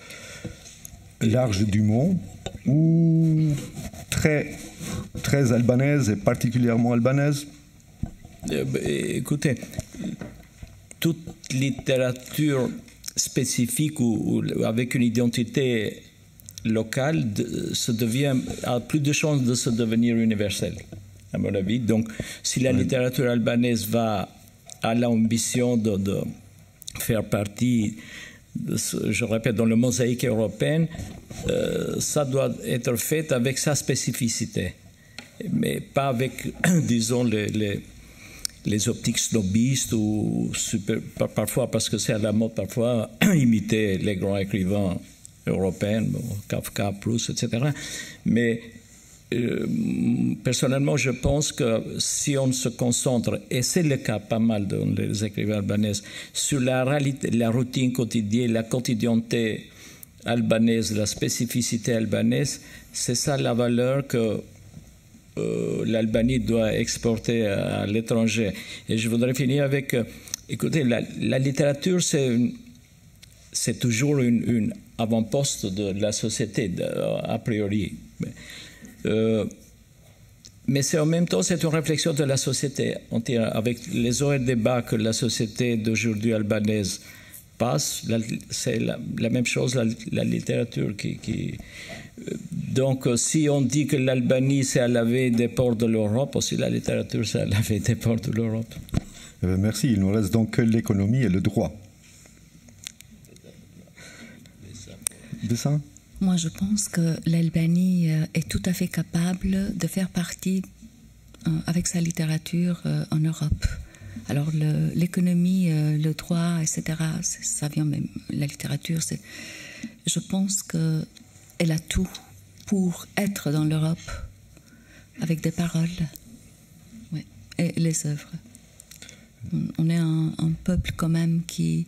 large du mot, ou très, très albanaise et particulièrement albanaise? euh, bah, Écoutez, toute littérature spécifique ou, ou avec une identité locale de, se devient, a plus de chances de se devenir universelle, à mon avis. Donc, si la littérature albanaise va... a l'ambition de, de faire partie, de ce, je répète, dans le mosaïque européenne, euh, ça doit être fait avec sa spécificité, mais pas avec, disons, les, les, les optiques snobistes ou super, parfois, parce que c'est à la mode parfois, imiter les grands écrivains européens, bon, Kafka, Proust, et cetera. Mais personnellement, je pense que si on se concentre, et c'est le cas pas mal dans les écrivains albanais, sur la réalité, la routine quotidienne, la quotidienneté albanaise, la spécificité albanaise, c'est ça la valeur que euh, l'Albanie doit exporter à, à l'étranger. Et je voudrais finir avec, euh, écoutez, la, la littérature, c'est une... c'est toujours une, une avant-poste de la société, de, a priori. Mais, euh, mais c'est en même temps, c'est une réflexion de la société entière. Avec les hauts et débats que la société d'aujourd'hui albanaise passe, c'est la, la même chose, la, la littérature qui... qui euh, donc, si on dit que l'Albanie, c'est à laver des portes de l'Europe, aussi la littérature, c'est à laver des portes de l'Europe. Euh, merci. Il nous reste donc que l'économie et le droit. Ça. Moi, je pense que l'Albanie est tout à fait capable de faire partie, euh, avec sa littérature, euh, en Europe. Alors le, l'économie, euh, le droit, et cetera, ça vient même, la littérature, c'est, je pense qu'elle a tout pour être dans l'Europe avec des paroles, ouais, et les œuvres. On est un, un peuple quand même qui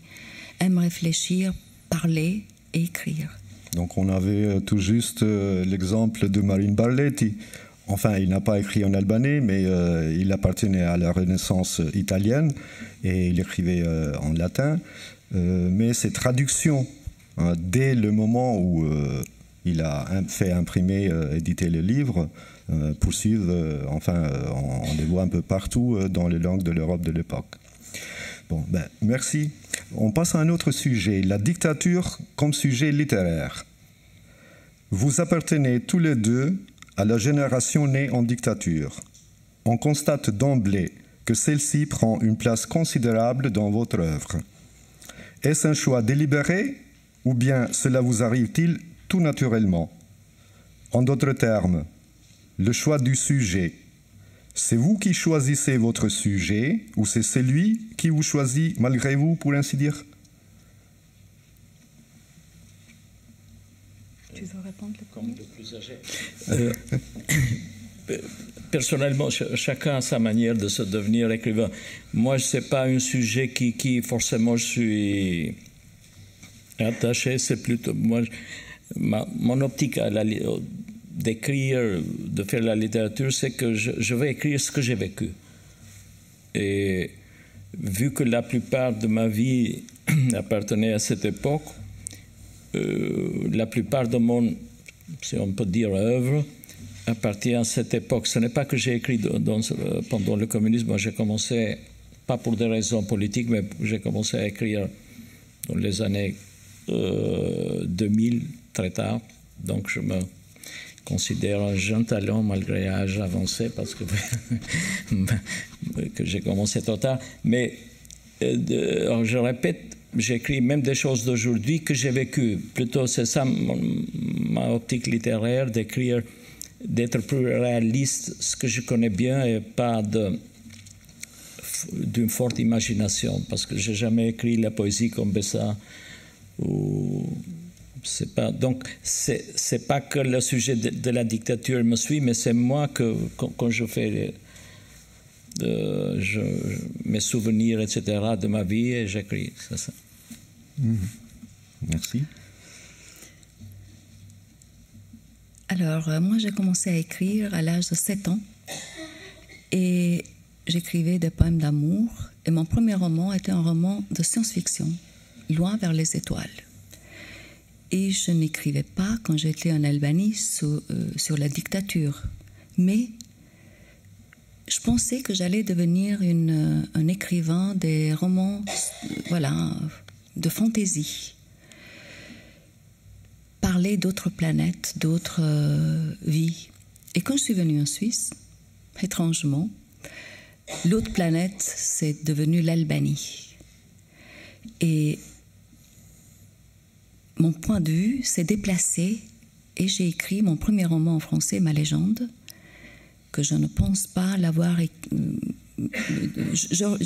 aime réfléchir, parler et écrire. Donc on avait tout juste l'exemple de Marin Barleti. Enfin, il n'a pas écrit en albanais, mais euh, il appartenait à la Renaissance italienne et il écrivait euh, en latin. Euh, mais ses traductions, hein, dès le moment où euh, il a fait imprimer, euh, éditer le livre, euh, poursuivent, euh, enfin, euh, on, on les voit un peu partout euh, dans les langues de l'Europe de l'époque. Bon, ben, merci. On passe à un autre sujet, la dictature comme sujet littéraire. Vous appartenez tous les deux à la génération née en dictature. On constate d'emblée que celle-ci prend une place considérable dans votre œuvre. Est-ce un choix délibéré ou bien cela vous arrive-t-il tout naturellement? En d'autres termes, le choix du sujet. C'est vous qui choisissez votre sujet ou c'est celui qui vous choisit malgré vous, pour ainsi dire? Tu veux répondre? Comme le plus âgé. Euh, personnellement, ch chacun a sa manière de se devenir écrivain. Moi, ce n'est pas un sujet qui, qui forcément je suis attaché. C'est plutôt moi, ma, mon optique d'écrire, de faire la littérature, c'est que je, je vais écrire ce que j'ai vécu. Et vu que la plupart de ma vie appartenait à cette époque, Euh, la plupart de mon, si on peut dire, œuvre appartient à cette époque. Ce n'est pas que j'ai écrit dans, dans, pendant le communisme. J'ai commencé, pas pour des raisons politiques, mais j'ai commencé à écrire dans les années euh, deux mille, très tard. Donc je me considère un jeune talent malgré l'âge avancé, parce que, que j'ai commencé trop tard. Mais euh, je répète, j'écris même des choses d'aujourd'hui que j'ai vécues. Plutôt, c'est ça mon, ma optique littéraire, d'écrire, d'être plus réaliste, ce que je connais bien, et pas d'une forte imagination. Parce que je n'ai jamais écrit la poésie comme Bessa. Ou, c'est pas, donc, ce n'est pas que le sujet de, de la dictature me suit, mais c'est moi que, quand, quand je fais... Les, De, je, mes souvenirs, et cetera, de ma vie, et j'écris. C'est ça. Mmh. Merci. Alors, euh, moi, j'ai commencé à écrire à l'âge de sept ans. Et j'écrivais des poèmes d'amour. Et mon premier roman était un roman de science-fiction, Loin vers les étoiles. Et je n'écrivais pas, quand j'étais en Albanie, sur, euh, sur la dictature. Mais... je pensais que j'allais devenir une, un écrivain des romans, voilà, de fantaisie. Parler d'autres planètes, d'autres euh, vies. Et quand je suis venue en Suisse, étrangement, l'autre planète, c'est devenu l'Albanie. Et mon point de vue s'est déplacé et j'ai écrit mon premier roman en français, Ma légende, que je ne pense pas l'avoir...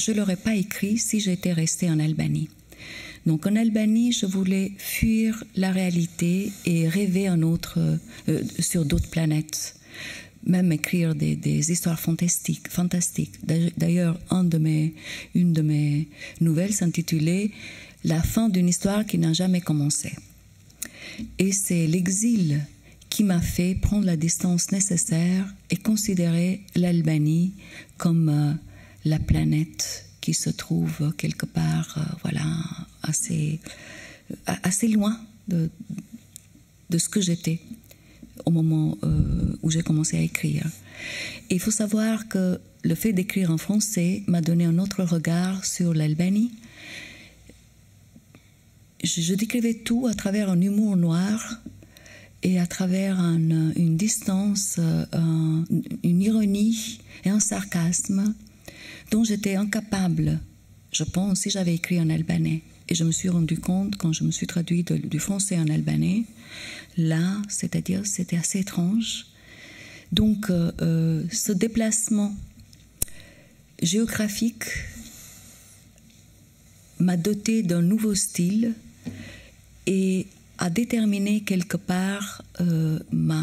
Je ne l'aurais pas écrit si j'étais restée en Albanie. Donc en Albanie, je voulais fuir la réalité et rêver un autre, euh, sur d'autres planètes. Même écrire des, des histoires fantastiques. fantastiques. D'ailleurs, un de mes, une de mes nouvelles s'intitulait « La fin d'une histoire qui n'a jamais commencé ». Et c'est l'exil qui m'a fait prendre la distance nécessaire et considérer l'Albanie comme euh, la planète qui se trouve quelque part, euh, voilà, assez, assez loin de, de ce que j'étais au moment euh, où j'ai commencé à écrire. Et il faut savoir que le fait d'écrire en français m'a donné un autre regard sur l'Albanie. Je, je décrivais tout à travers un humour noir, et à travers un, une distance, un, une ironie et un sarcasme dont j'étais incapable, je pense, si j'avais écrit en albanais. Et je me suis rendu compte, quand je me suis traduit de, du français en albanais, là, c'est-à-dire, c'était assez étrange. Donc, euh, ce déplacement géographique m'a doté d'un nouveau style et a déterminé quelque part euh, ma,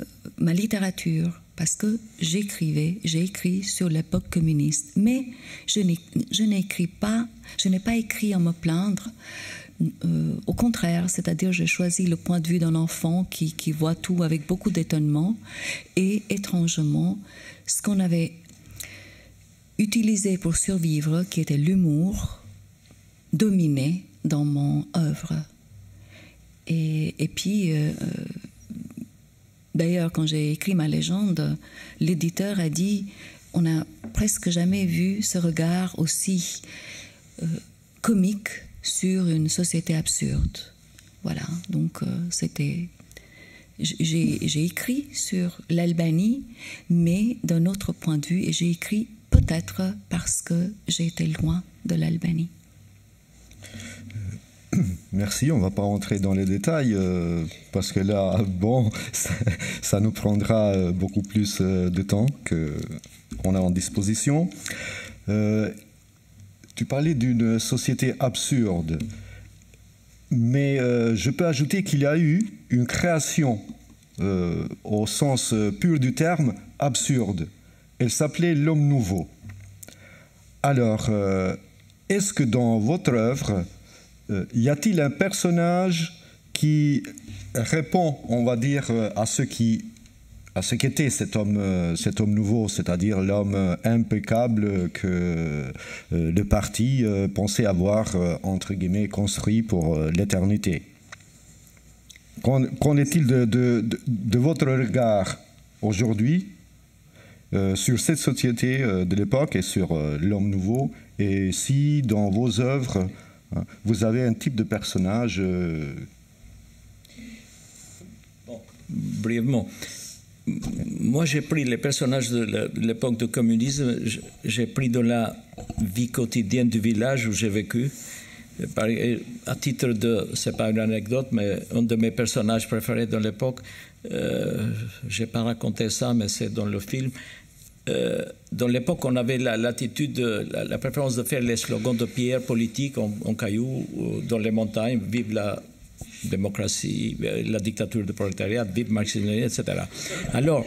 euh, ma littérature, parce que j'écrivais, j'ai écrit sur l'époque communiste, mais je n'écris pas, je n'ai pas écrit à me plaindre. Euh, au contraire, c'est-à-dire j'ai choisi le point de vue d'un enfant qui, qui voit tout avec beaucoup d'étonnement, et étrangement, ce qu'on avait utilisé pour survivre, qui était l'humour, dominait dans mon œuvre. Et, et puis, euh, d'ailleurs, quand j'ai écrit Ma légende, l'éditeur a dit, on n'a presque jamais vu ce regard aussi euh, comique sur une société absurde. Voilà, donc euh, c'était... J'ai écrit sur l'Albanie, mais d'un autre point de vue, et j'ai écrit peut-être parce que j'ai été loin de l'Albanie. Merci, on ne va pas rentrer dans les détails euh, parce que là, bon, ça, ça nous prendra beaucoup plus de temps qu'on a en disposition. Euh, tu parlais d'une société absurde, mais euh, je peux ajouter qu'il y a eu une création euh, au sens pur du terme absurde. Elle s'appelait L'Homme Nouveau. Alors, euh, est-ce que dans votre œuvre, y a-t-il un personnage qui répond, on va dire, à ce qui, à ce qu'était cet homme, cet homme nouveau, c'est-à-dire l'homme impeccable que le parti pensait avoir, entre guillemets, construit pour l'éternité? Qu'en est-il de, de, de, de votre regard aujourd'hui euh, sur cette société de l'époque et sur l'homme nouveau, et si dans vos œuvres vous avez un type de personnage euh... bon, brièvement. Moi, j'ai pris les personnages de l'époque du communisme, j'ai pris de la vie quotidienne du village où j'ai vécu. À titre de, c'est pas une anecdote, mais un de mes personnages préférés de l'époque, euh, j'ai pas raconté ça, mais c'est dans le film. Euh, dans l'époque, on avait l'attitude, la, la, la préférence de faire les slogans de pierre politique en, en cailloux dans les montagnes, vive la démocratie, la dictature du prolétariat, vive marxisme, et cetera. Alors,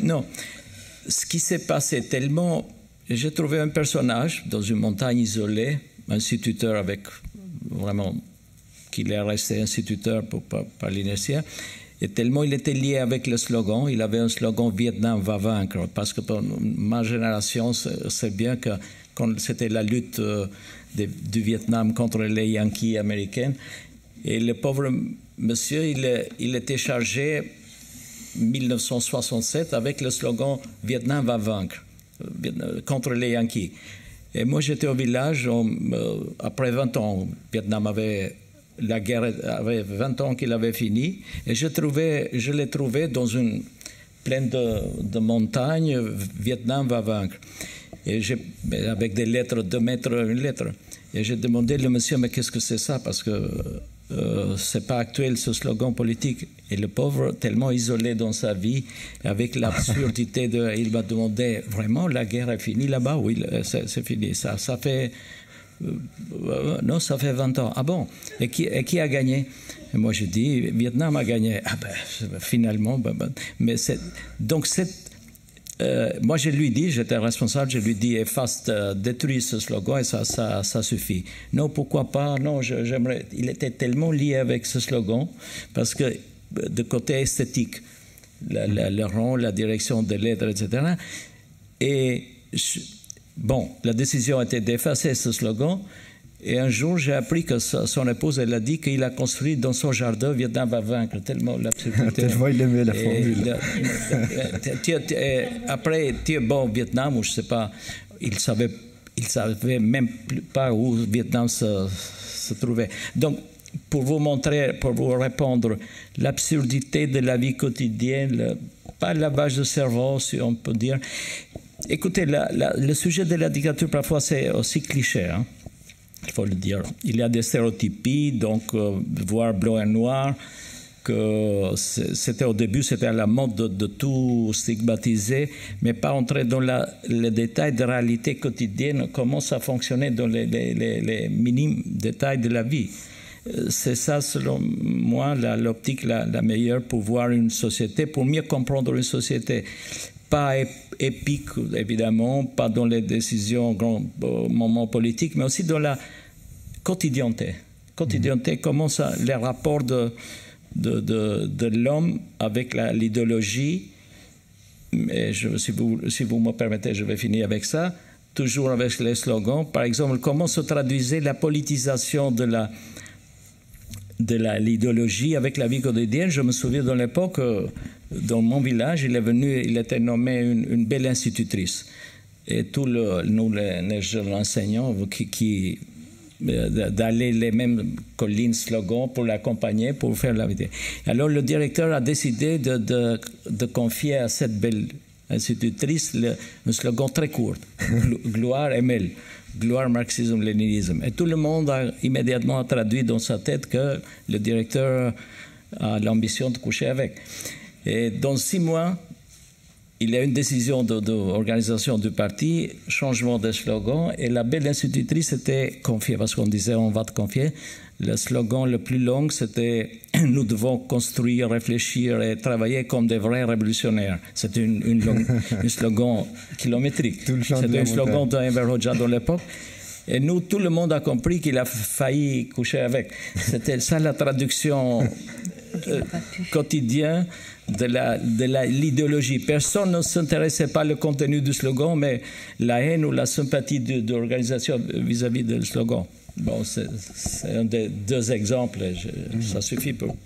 non, ce qui s'est passé tellement, j'ai trouvé un personnage dans une montagne isolée, instituteur avec vraiment qu'il est resté instituteur pour, par, par l'inertia. Et tellement il était lié avec le slogan, il avait un slogan « Vietnam va vaincre », parce que pour ma génération, c'est bien que quand c'était la lutte euh, de, du Vietnam contre les Yankees américains, et le pauvre monsieur, il, il était chargé en mille neuf cent soixante-sept avec le slogan « Vietnam va vaincre » contre les Yankees. Et moi, j'étais au village, on, euh, après vingt ans, Vietnam avait... La guerre avait vingt ans qu'il avait fini, et je, je l'ai trouvé dans une plaine de, de montagnes, Vietnam va vaincre. Et avec des lettres, deux mètres, une lettre. Et j'ai demandé le monsieur, mais qu'est-ce que c'est ça? Parce que euh, c'est pas actuel ce slogan politique. Et le pauvre, tellement isolé dans sa vie, avec l'absurdité de... Il m'a demandé, vraiment, la guerre est finie là-bas? Oui, c'est fini. Ça, ça fait... Non, ça fait vingt ans. Ah bon? Et qui, et qui a gagné? Et moi, j'ai dit, Vietnam a gagné. Ah ben, finalement, ben, ben. Mais donc cette, euh, moi, je lui dis, j'étais responsable, je lui dis, efface, euh, détruis ce slogan et ça, ça, ça suffit. Non, pourquoi pas? Non, j'aimerais. Il était tellement lié avec ce slogan parce que de côté esthétique, le, le, le rond, la direction des lettres, et cetera. Et je, Bon, la décision était d'effacer ce slogan, et un jour j'ai appris que son épouse, elle a dit qu'il a construit dans son jardin « Vietnam va vaincre », tellement l'absurdité. Tellement il aimait la formule. Après, tu es bon au Vietnam, ou je ne sais pas, il ne savait, il savait même pas où le Vietnam se, se trouvait. Donc, pour vous montrer, pour vous répondre, l'absurdité de la vie quotidienne, le, pas le lavage de cerveau, si on peut dire. Écoutez, la, la, le sujet de la dictature, parfois, c'est aussi cliché, hein, il faut le dire. Il y a des stéréotypies, donc euh, voir blanc et noir, que c'était au début, c'était à la mode de, de tout stigmatiser, mais pas entrer dans la, les détails de réalité quotidienne, comment ça fonctionnait dans les, les, les, les minimes détails de la vie. C'est ça, selon moi, l'optique la, la, la meilleure pour voir une société, pour mieux comprendre une société. Pas épique, évidemment, pas dans les décisions, grands moments politiques, mais aussi dans la quotidienneté. Quotidienneté, comment ça, les rapports de, de, de, de l'homme avec l'idéologie. Si vous, si vous me permettez, je vais finir avec ça. Toujours avec les slogans. Par exemple, comment se traduisait la politisation de la... de l'idéologie avec la vie quotidienne. Je me souviens de l'époque, dans mon village, il est venu, il était nommé une, une belle institutrice. Et tous le, nous, les, les jeunes enseignants, qui, qui, d'aller les mêmes collines, slogans, pour l'accompagner, pour faire la vidéo. Alors le directeur a décidé de, de, de confier à cette belle institutrice le, un slogan très court, gloire et M L. Gloire, marxisme, léninisme. Et tout le monde a immédiatement traduit dans sa tête que le directeur a l'ambition de coucher avec. Et dans six mois, il y a une décision de, de organisation du parti, changement de slogan, et la belle institutrice était confiée, parce qu'on disait on va te confier. Le slogan le plus long, c'était nous devons construire, réfléchir et travailler comme des vrais révolutionnaires. C'est une, une, une slogan kilométrique. C'était un slogan d'Enver Hoxha dans l'époque. Et nous, tout le monde a compris qu'il a failli coucher avec. C'était ça la traduction euh, quotidienne de l'idéologie. Personne ne s'intéressait pas au contenu du slogan, mais la haine ou la sympathie de, de l'organisation vis-à-vis du slogan. Bon, c'est un des deux exemples, je, mmh. ça suffit pour...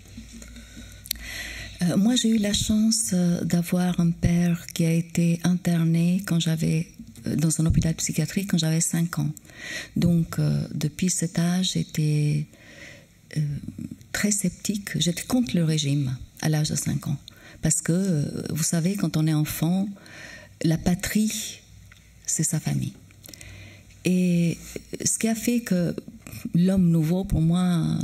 Euh, moi, j'ai eu la chance d'avoir un père qui a été interné quand j'avais, dans un hôpital psychiatrique quand j'avais cinq ans. Donc, euh, depuis cet âge, j'étais euh, très sceptique. J'étais contre le régime à l'âge de cinq ans. Parce que, vous savez, quand on est enfant, la patrie, c'est sa famille. Et ce qui a fait que l'homme nouveau, pour moi,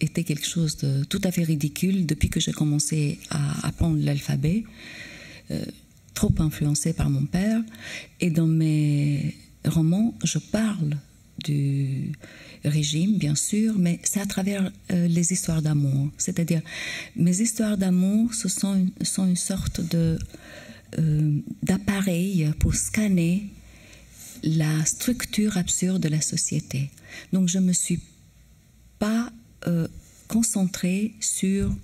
était quelque chose de tout à fait ridicule depuis que j'ai commencé à apprendre l'alphabet, euh, trop influencée par mon père. Et dans mes romans, je parle du régime, bien sûr, mais c'est à travers euh, les histoires d'amour. C'est-à-dire, mes histoires d'amour, ce sont une, sont une sorte de, euh, d'appareil pour scanner la structure absurde de la société. Donc je ne me suis pas euh, concentrée sur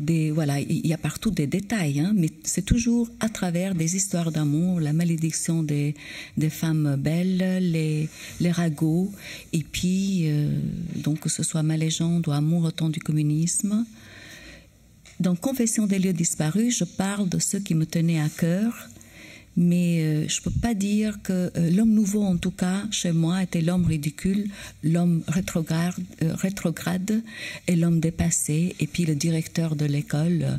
des... Voilà, il y a partout des détails, hein, mais c'est toujours à travers des histoires d'amour, la malédiction des, des femmes belles, les, les ragots, et puis, euh, donc que ce soit Ma légende ou Amour au temps du communisme. Dans Confession des lieux disparus, je parle de ceux qui me tenaient à cœur, mais euh, je ne peux pas dire que euh, l'homme nouveau, en tout cas, chez moi, était l'homme ridicule, l'homme rétrograde, euh, rétrograde et l'homme dépassé. Et puis le directeur de l'école, euh,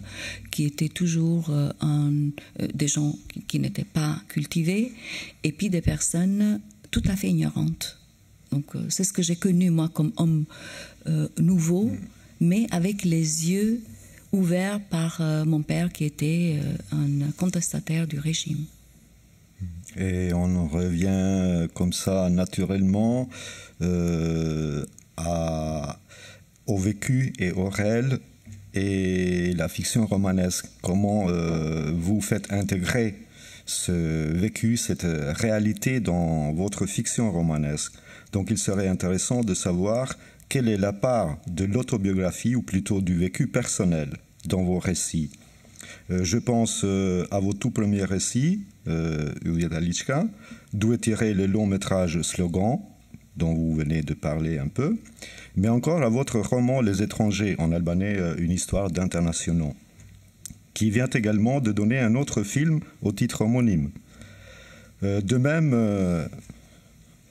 qui était toujours euh, un, euh, des gens qui, qui n'étaient pas cultivés, et puis des personnes tout à fait ignorantes. Donc euh, c'est ce que j'ai connu, moi, comme homme euh, nouveau, mais avec les yeux ouverts par euh, mon père, qui était euh, un contestataire du régime. Et on revient comme ça naturellement euh, à, au vécu et au réel et la fiction romanesque. Comment euh, vous faites intégrer ce vécu, cette réalité dans votre fiction romanesque? Donc il serait intéressant de savoir quelle est la part de l'autobiographie ou plutôt du vécu personnel dans vos récits. Euh, je pense euh, à vos tout premiers récits, euh, Ylljet Aliçka, d'où est tiré le long métrage Slogan, dont vous venez de parler un peu, mais encore à votre roman Les Étrangers, en albanais, euh, une histoire d'internationaux, qui vient également de donner un autre film au titre homonyme. Euh, de même, euh,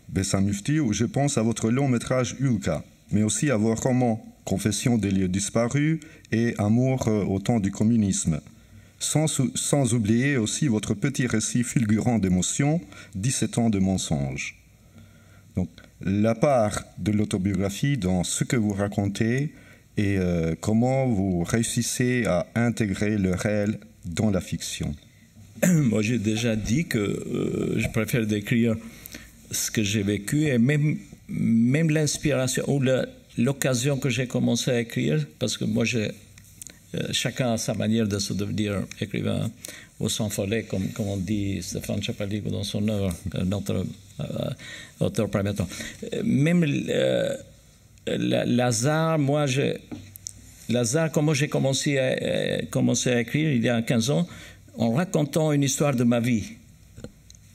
Bessa Myftiu, je pense à votre long métrage Ulka, mais aussi à vos romans Confession des lieux disparus et Amour au temps du communisme. Sans, sans oublier aussi votre petit récit fulgurant d'émotions, dix-sept ans de mensonges. Donc, la part de l'autobiographie dans ce que vous racontez et euh, comment vous réussissez à intégrer le réel dans la fiction? Moi, j'ai déjà dit que euh, je préfère décrire ce que j'ai vécu et même, même l'inspiration ou l'occasion que j'ai commencé à écrire, parce que moi, j'ai, euh, chacun a sa manière de se devenir écrivain au sang follet, comme, comme on dit Stefan Çapaliku dans son œuvre, notre euh, auteur prometteur. Même euh, Lazare, moi, j'ai, Lazare, comment j'ai commencé à, euh, commencé à écrire il y a quinze ans, en racontant une histoire de ma vie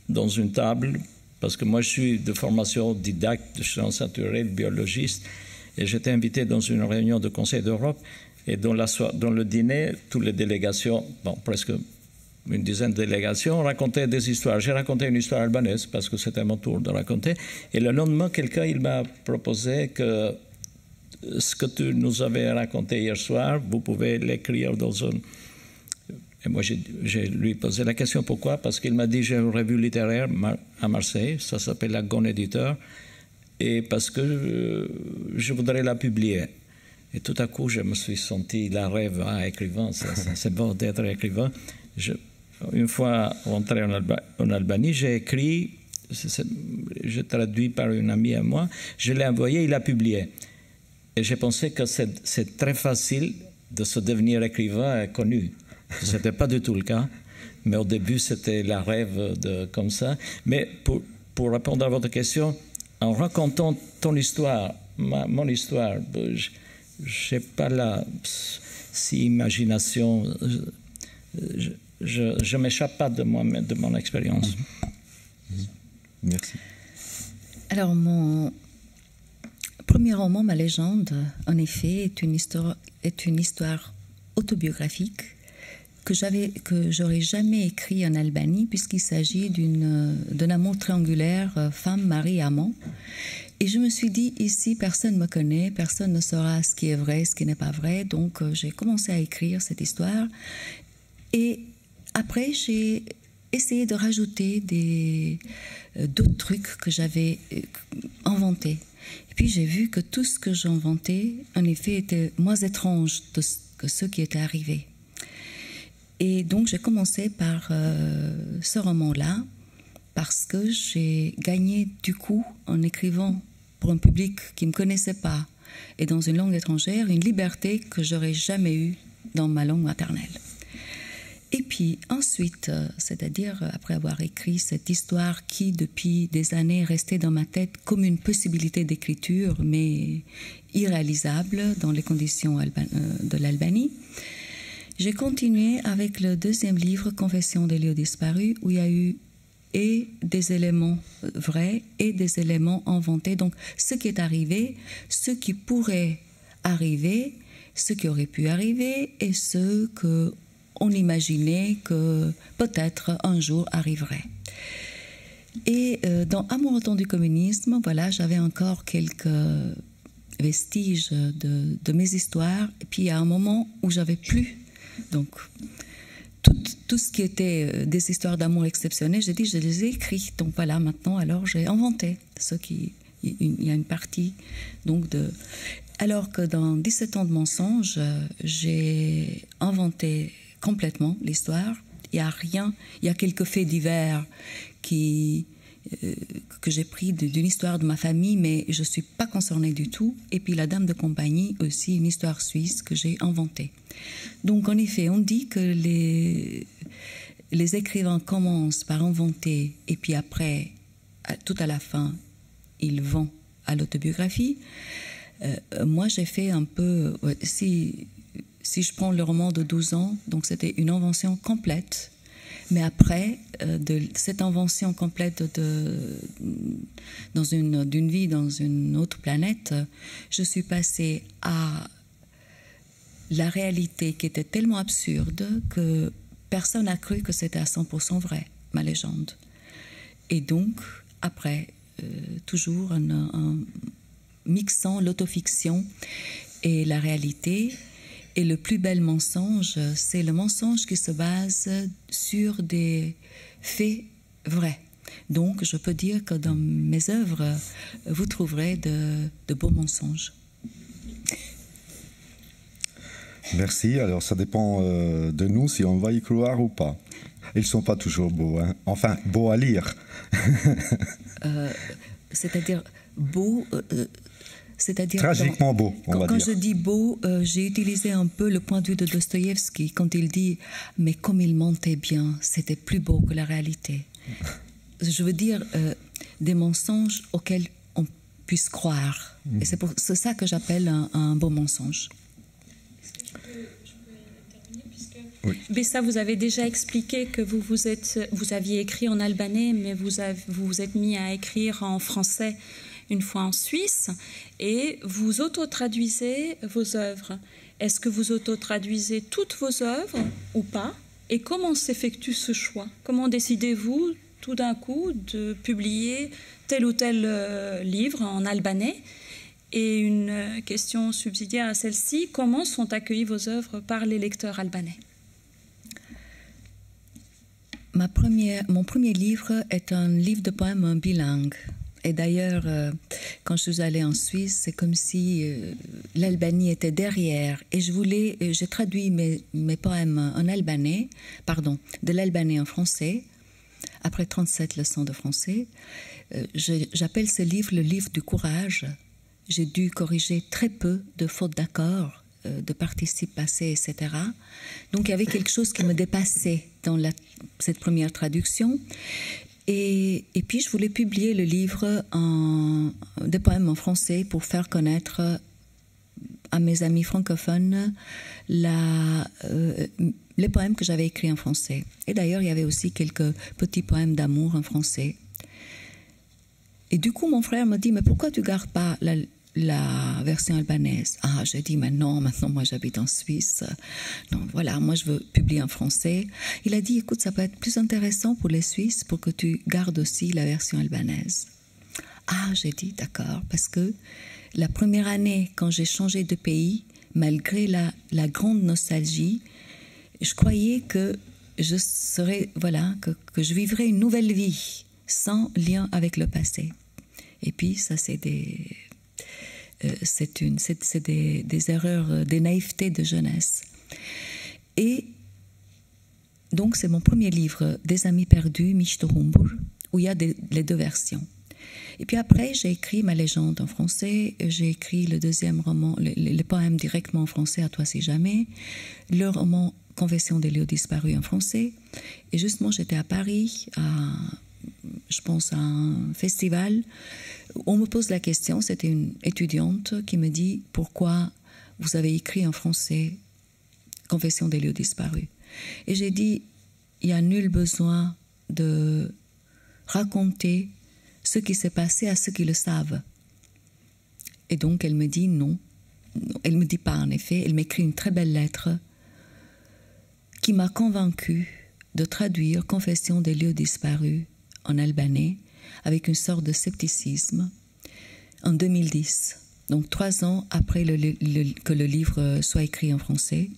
dans une table, parce que moi je suis de formation didacte, de sciences naturelles, biologiste, et j'étais invité dans une réunion du Conseil d'Europe, et dans, la, dans le dîner, toutes les délégations, bon, presque une dizaine de délégations, racontaient des histoires. J'ai raconté une histoire albanaise, parce que c'était mon tour de raconter, et le lendemain, quelqu'un il m'a proposé que ce que tu nous avais raconté hier soir, vous pouvez l'écrire dans une... Et moi, j'ai lui posé la question, pourquoi? Parce qu'il m'a dit, j'ai une revue littéraire à Marseille, ça s'appelle la Gon Éditeur, et parce que euh, je voudrais la publier. Et tout à coup, je me suis senti la rêve, ah, écrivain, c'est bon d'être écrivain. Je, une fois rentré en, Alba, en Albanie, j'ai écrit, j'ai traduit par une amie à moi, je l'ai envoyé, il a publié. Et j'ai pensé que c'est très facile de se devenir écrivain connu. Ce n'était pas du tout le cas, mais au début, c'était la rêve de, comme ça. Mais pour, pour répondre à votre question, en racontant ton histoire, ma, mon histoire, je n'ai pas la si imagination, je ne m'échappe pas de, moi, de mon expérience. Merci. Alors, mon premier roman, Ma légende, en effet, est une histoire, est une histoire autobiographique que j'avais, que j'aurais jamais écrit en Albanie, puisqu'il s'agit d'une, d'un amour triangulaire femme, mari, amant. Et je me suis dit, ici, personne ne me connaît, personne ne saura ce qui est vrai, ce qui n'est pas vrai. Donc, j'ai commencé à écrire cette histoire. Et après, j'ai essayé de rajouter des, d'autres trucs que j'avais inventés. Et puis, j'ai vu que tout ce que j'inventais, en effet, était moins étrange que ce qui était arrivé. Et donc, j'ai commencé par euh, ce roman-là, parce que j'ai gagné du coup, en écrivant pour un public qui ne me connaissait pas, et dans une langue étrangère, une liberté que j'aurais jamais eue dans ma langue maternelle. Et puis ensuite, c'est-à-dire après avoir écrit cette histoire qui, depuis des années, restait dans ma tête comme une possibilité d'écriture, mais irréalisable dans les conditions de l'Albanie, j'ai continué avec le deuxième livre, Confession des lieux disparus, où il y a eu et des éléments vrais et des éléments inventés. Donc, ce qui est arrivé, ce qui pourrait arriver, ce qui aurait pu arriver et ce qu'on imaginait que peut-être un jour arriverait. Et euh, dans Amour au temps du communisme, voilà, j'avais encore quelques vestiges de, de mes histoires. Et puis, il y a un moment où j'avais plus... Donc, tout, tout ce qui était des histoires d'amour exceptionnelles, j'ai dit, je les ai écrites. Donc voilà, maintenant, alors j'ai inventé ce qui... Il y a une partie, donc, de... Alors que dans dix-sept ans de mensonges, j'ai inventé complètement l'histoire. Il n'y a rien, il y a quelques faits divers qui... que j'ai pris d'une histoire de ma famille, mais je ne suis pas concernée du tout. Et puis La Dame de compagnie, aussi une histoire suisse que j'ai inventée. Donc en effet, on dit que les, les écrivains commencent par inventer, et puis après, à, tout à la fin, ils vont à l'autobiographie. Euh, moi, j'ai fait un peu... Si, si je prends le roman de douze ans, donc c'était une invention complète. Mais après, euh, de cette invention complète d'une d'une vie dans une autre planète, je suis passée à la réalité qui était tellement absurde que personne n'a cru que c'était à cent pour cent vrai, ma légende. Et donc, après, euh, toujours en, en mixant l'autofiction et la réalité. Et le plus bel mensonge, c'est le mensonge qui se base sur des faits vrais. Donc, je peux dire que dans mes œuvres, vous trouverez de, de beaux mensonges. Merci. Alors, ça dépend euh, de nous si on va y croire ou pas. Ils ne sont pas toujours beaux, hein. Enfin, beaux à lire. euh, c'est-à-dire beau... Euh, c'est-à-dire tragiquement dans, beau, on quand, va dire. Quand je dis beau, euh, j'ai utilisé un peu le point de vue de Dostoïevski quand il dit « Mais comme il mentait bien, c'était plus beau que la réalité. » Je veux dire euh, des mensonges auxquels on puisse croire. Mmh. Et c'est pour c'est ça que j'appelle un, un beau mensonge. Oui. Bessa, vous avez déjà expliqué que vous, vous, êtes, vous aviez écrit en albanais, mais vous avez, vous, vous êtes mis à écrire en français une fois en Suisse, et vous auto-traduisez vos œuvres. Est-ce que vous auto-traduisez toutes vos œuvres ou pas? Et comment s'effectue ce choix? Comment décidez-vous tout d'un coup de publier tel ou tel euh, livre en albanais? Et une question subsidiaire à celle-ci, comment sont accueillies vos œuvres par les lecteurs albanais? Ma première, mon premier livre est un livre de poèmes bilingue. Et d'ailleurs, euh, quand je suis allée en Suisse, c'est comme si euh, l'Albanie était derrière. Et je voulais, euh, j'ai traduit mes, mes poèmes en albanais, pardon, de l'albanais en français, après trente-sept leçons de français. Euh, j'appelle ce livre le livre du courage. J'ai dû corriger très peu de fautes d'accords, de participes passés, et cetera. Donc il y avait quelque chose qui me dépassait dans la, cette première traduction. Et, et puis je voulais publier le livre en, des poèmes en français pour faire connaître à mes amis francophones la, euh, les poèmes que j'avais écrits en français. Et d'ailleurs il y avait aussi quelques petits poèmes d'amour en français. Et du coup mon frère me dit « Mais pourquoi tu ne gardes pas la... » la version albanaise? Ah, je dis maintenant, maintenant moi j'habite en Suisse, donc voilà, moi je veux publier en français. Il a dit, écoute, ça peut être plus intéressant pour les Suisses pour que tu gardes aussi la version albanaise. Ah, j'ai dit, d'accord, parce que la première année, quand j'ai changé de pays, malgré la, la grande nostalgie, je croyais que je serais, voilà, que, que je vivrais une nouvelle vie, sans lien avec le passé. Et puis ça c'est des... Euh, c'est une, c'est, c'est des, des erreurs, des naïvetés de jeunesse. Et donc c'est mon premier livre, Des amis perdus, Michel Aubry, où il y a des, les deux versions. Et puis après j'ai écrit Ma légende en français, j'ai écrit le deuxième roman, le, le, le poème directement en français, À toi si jamais, le roman Confession des lieux disparus en français. Et justement j'étais à Paris, à, je pense à un festival. On me pose la question, c'était une étudiante qui me dit « Pourquoi vous avez écrit en français « Confession des lieux disparus ?» Et j'ai dit « Il n'y a nul besoin de raconter ce qui s'est passé à ceux qui le savent. » Et donc elle me dit non. Elle ne me dit pas en effet. Elle m'écrit une très belle lettre qui m'a convaincue de traduire « Confession des lieux disparus » en albanais, avec une sorte de scepticisme, en deux mille dix, donc trois ans après le, le, que le livre soit écrit en français.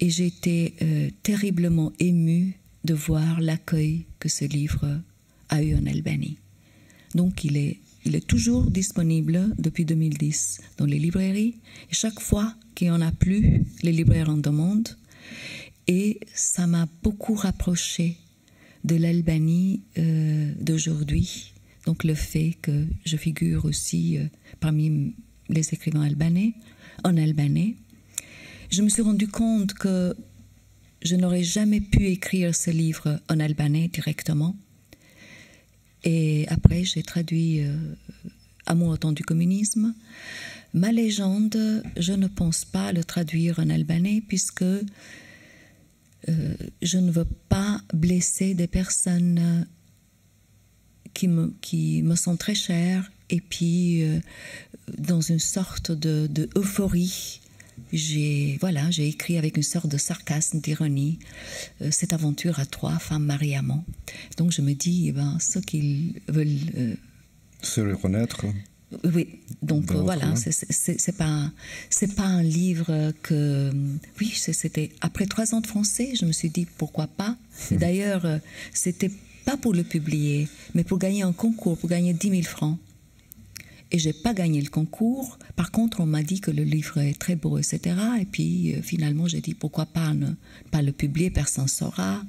Et j'ai été euh, terriblement émue de voir l'accueil que ce livre a eu en Albanie. Donc il est, il est toujours disponible depuis deux mille dix dans les librairies. Et chaque fois qu'il n'y en a plus, les libraires en demandent. Et ça m'a beaucoup rapprochée de l'Albanie euh, d'aujourd'hui, donc le fait que je figure aussi euh, parmi les écrivains albanais, en albanais. Je me suis rendu compte que je n'aurais jamais pu écrire ce livre en albanais directement. Et après, j'ai traduit euh, Amour au temps du communisme. Ma légende, je ne pense pas le traduire en albanais puisque Euh, je ne veux pas blesser des personnes qui me, qui me sont très chères, et puis euh, dans une sorte de, de euphorie, j'ai voilà, j'ai écrit avec une sorte de sarcasme, d'ironie, euh, cette aventure à trois femmes mariées amants. Donc je me dis, eh ben, ceux qui veulent euh, se reconnaître. Oui, donc euh, voilà, c'est pas, c'est pas un livre que... Oui, c'était après trois ans de français, je me suis dit pourquoi pas. D'ailleurs, c'était pas pour le publier, mais pour gagner un concours, pour gagner dix mille francs. et j'ai pas gagné le concours. Par contre, on m'a dit que le livre est très beau, et cetera. Et puis euh, finalement, j'ai dit pourquoi pas ne pas le publier, personne ne saura.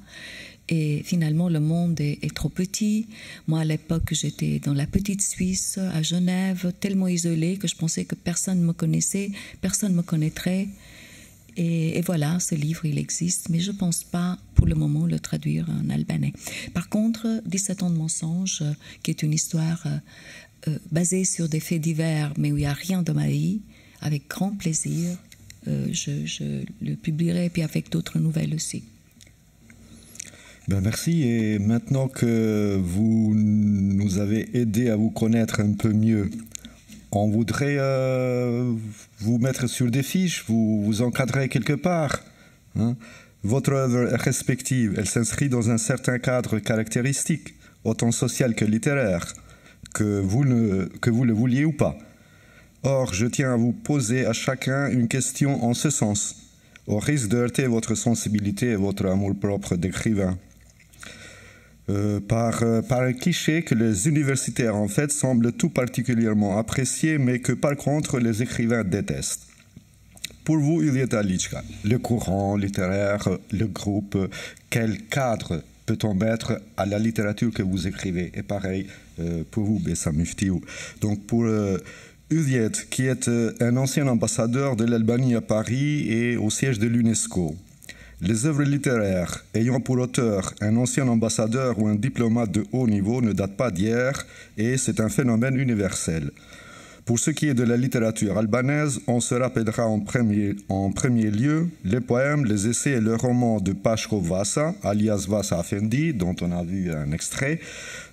Et finalement, le monde est, est trop petit. Moi, à l'époque, j'étais dans la petite Suisse, à Genève, tellement isolée que je pensais que personne ne me connaissait, personne ne me connaîtrait. Et, et voilà, ce livre, il existe, mais je ne pense pas, pour le moment, le traduire en albanais. Par contre, dix-sept ans de mensonges, qui est une histoire euh, basée sur des faits divers, mais où il n'y a rien de ma vie, avec grand plaisir, euh, je, je le publierai, et puis avec d'autres nouvelles aussi. Ben merci, et maintenant que vous nous avez aidé à vous connaître un peu mieux, on voudrait euh, vous mettre sur des fiches, vous vous encadrer quelque part. Hein. Votre œuvre respective, elle s'inscrit dans un certain cadre caractéristique, autant social que littéraire, que vous, ne, que vous le vouliez ou pas. Or, je tiens à vous poser à chacun une question en ce sens, au risque de heurter votre sensibilité et votre amour-propre d'écrivain. Euh, par, euh, par un cliché que les universitaires en fait semblent tout particulièrement apprécier, mais que par contre les écrivains détestent. Pour vous, Ylljet Aliçka, le courant littéraire, le groupe, quel cadre peut-on mettre à la littérature que vous écrivez? Et pareil euh, pour vous, Bessa Myftiu. Donc pour euh, Ylljet, qui est euh, un ancien ambassadeur de l'Albanie à Paris et au siège de l'UNESCO, les œuvres littéraires ayant pour auteur un ancien ambassadeur ou un diplomate de haut niveau ne datent pas d'hier et c'est un phénomène universel. Pour ce qui est de la littérature albanaise, on se rappellera en premier, en premier lieu les poèmes, les essais et le roman de Pachko Vasa, alias Vasa Afendi, dont on a vu un extrait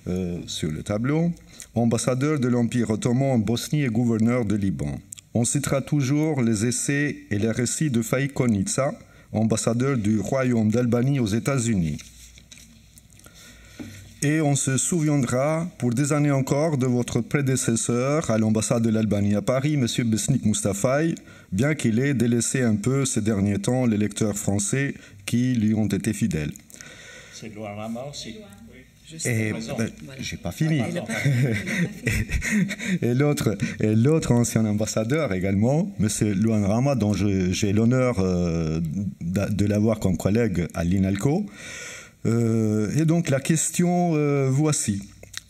euh, sur le tableau, ambassadeur de l'Empire ottoman en Bosnie et gouverneur de Liban. On citera toujours les essais et les récits de Faik Konica, ambassadeur du Royaume d'Albanie aux États-Unis. Et on se souviendra pour des années encore de votre prédécesseur à l'ambassade de l'Albanie à Paris, M. Besnik Mustafaï, bien qu'il ait délaissé un peu ces derniers temps les lecteurs français qui lui ont été fidèles. C'est Luan Rama aussi. Et ben, j'ai pas fini. Et l'autre, et l'autre ancien ambassadeur également, Monsieur Luan Rama, dont j'ai l'honneur euh, de l'avoir comme collègue à l'INALCO. Euh, et donc la question euh, voici.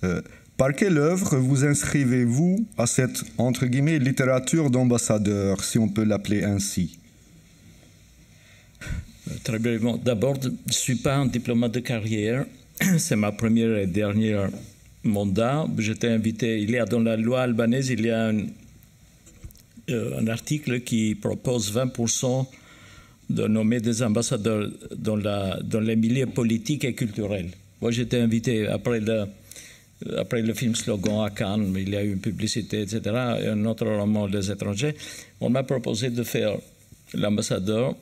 Euh, par quelle œuvre vous inscrivez-vous à cette entre guillemets littérature d'ambassadeur, si on peut l'appeler ainsi? Très brièvement. D'abord, je ne suis pas un diplomate de carrière. C'est ma première et dernière mandat. J'étais invité. Il y a dans la loi albanaise, il y a un, euh, un article qui propose vingt pour cent de nommer des ambassadeurs dans, la, dans les milieux politiques et culturels. Moi, j'étais invité après le, après le film Slogan à Cannes. Il y a eu une publicité, et cetera. Et un autre roman, Les Étrangers. On m'a proposé de faire l'ambassadeur,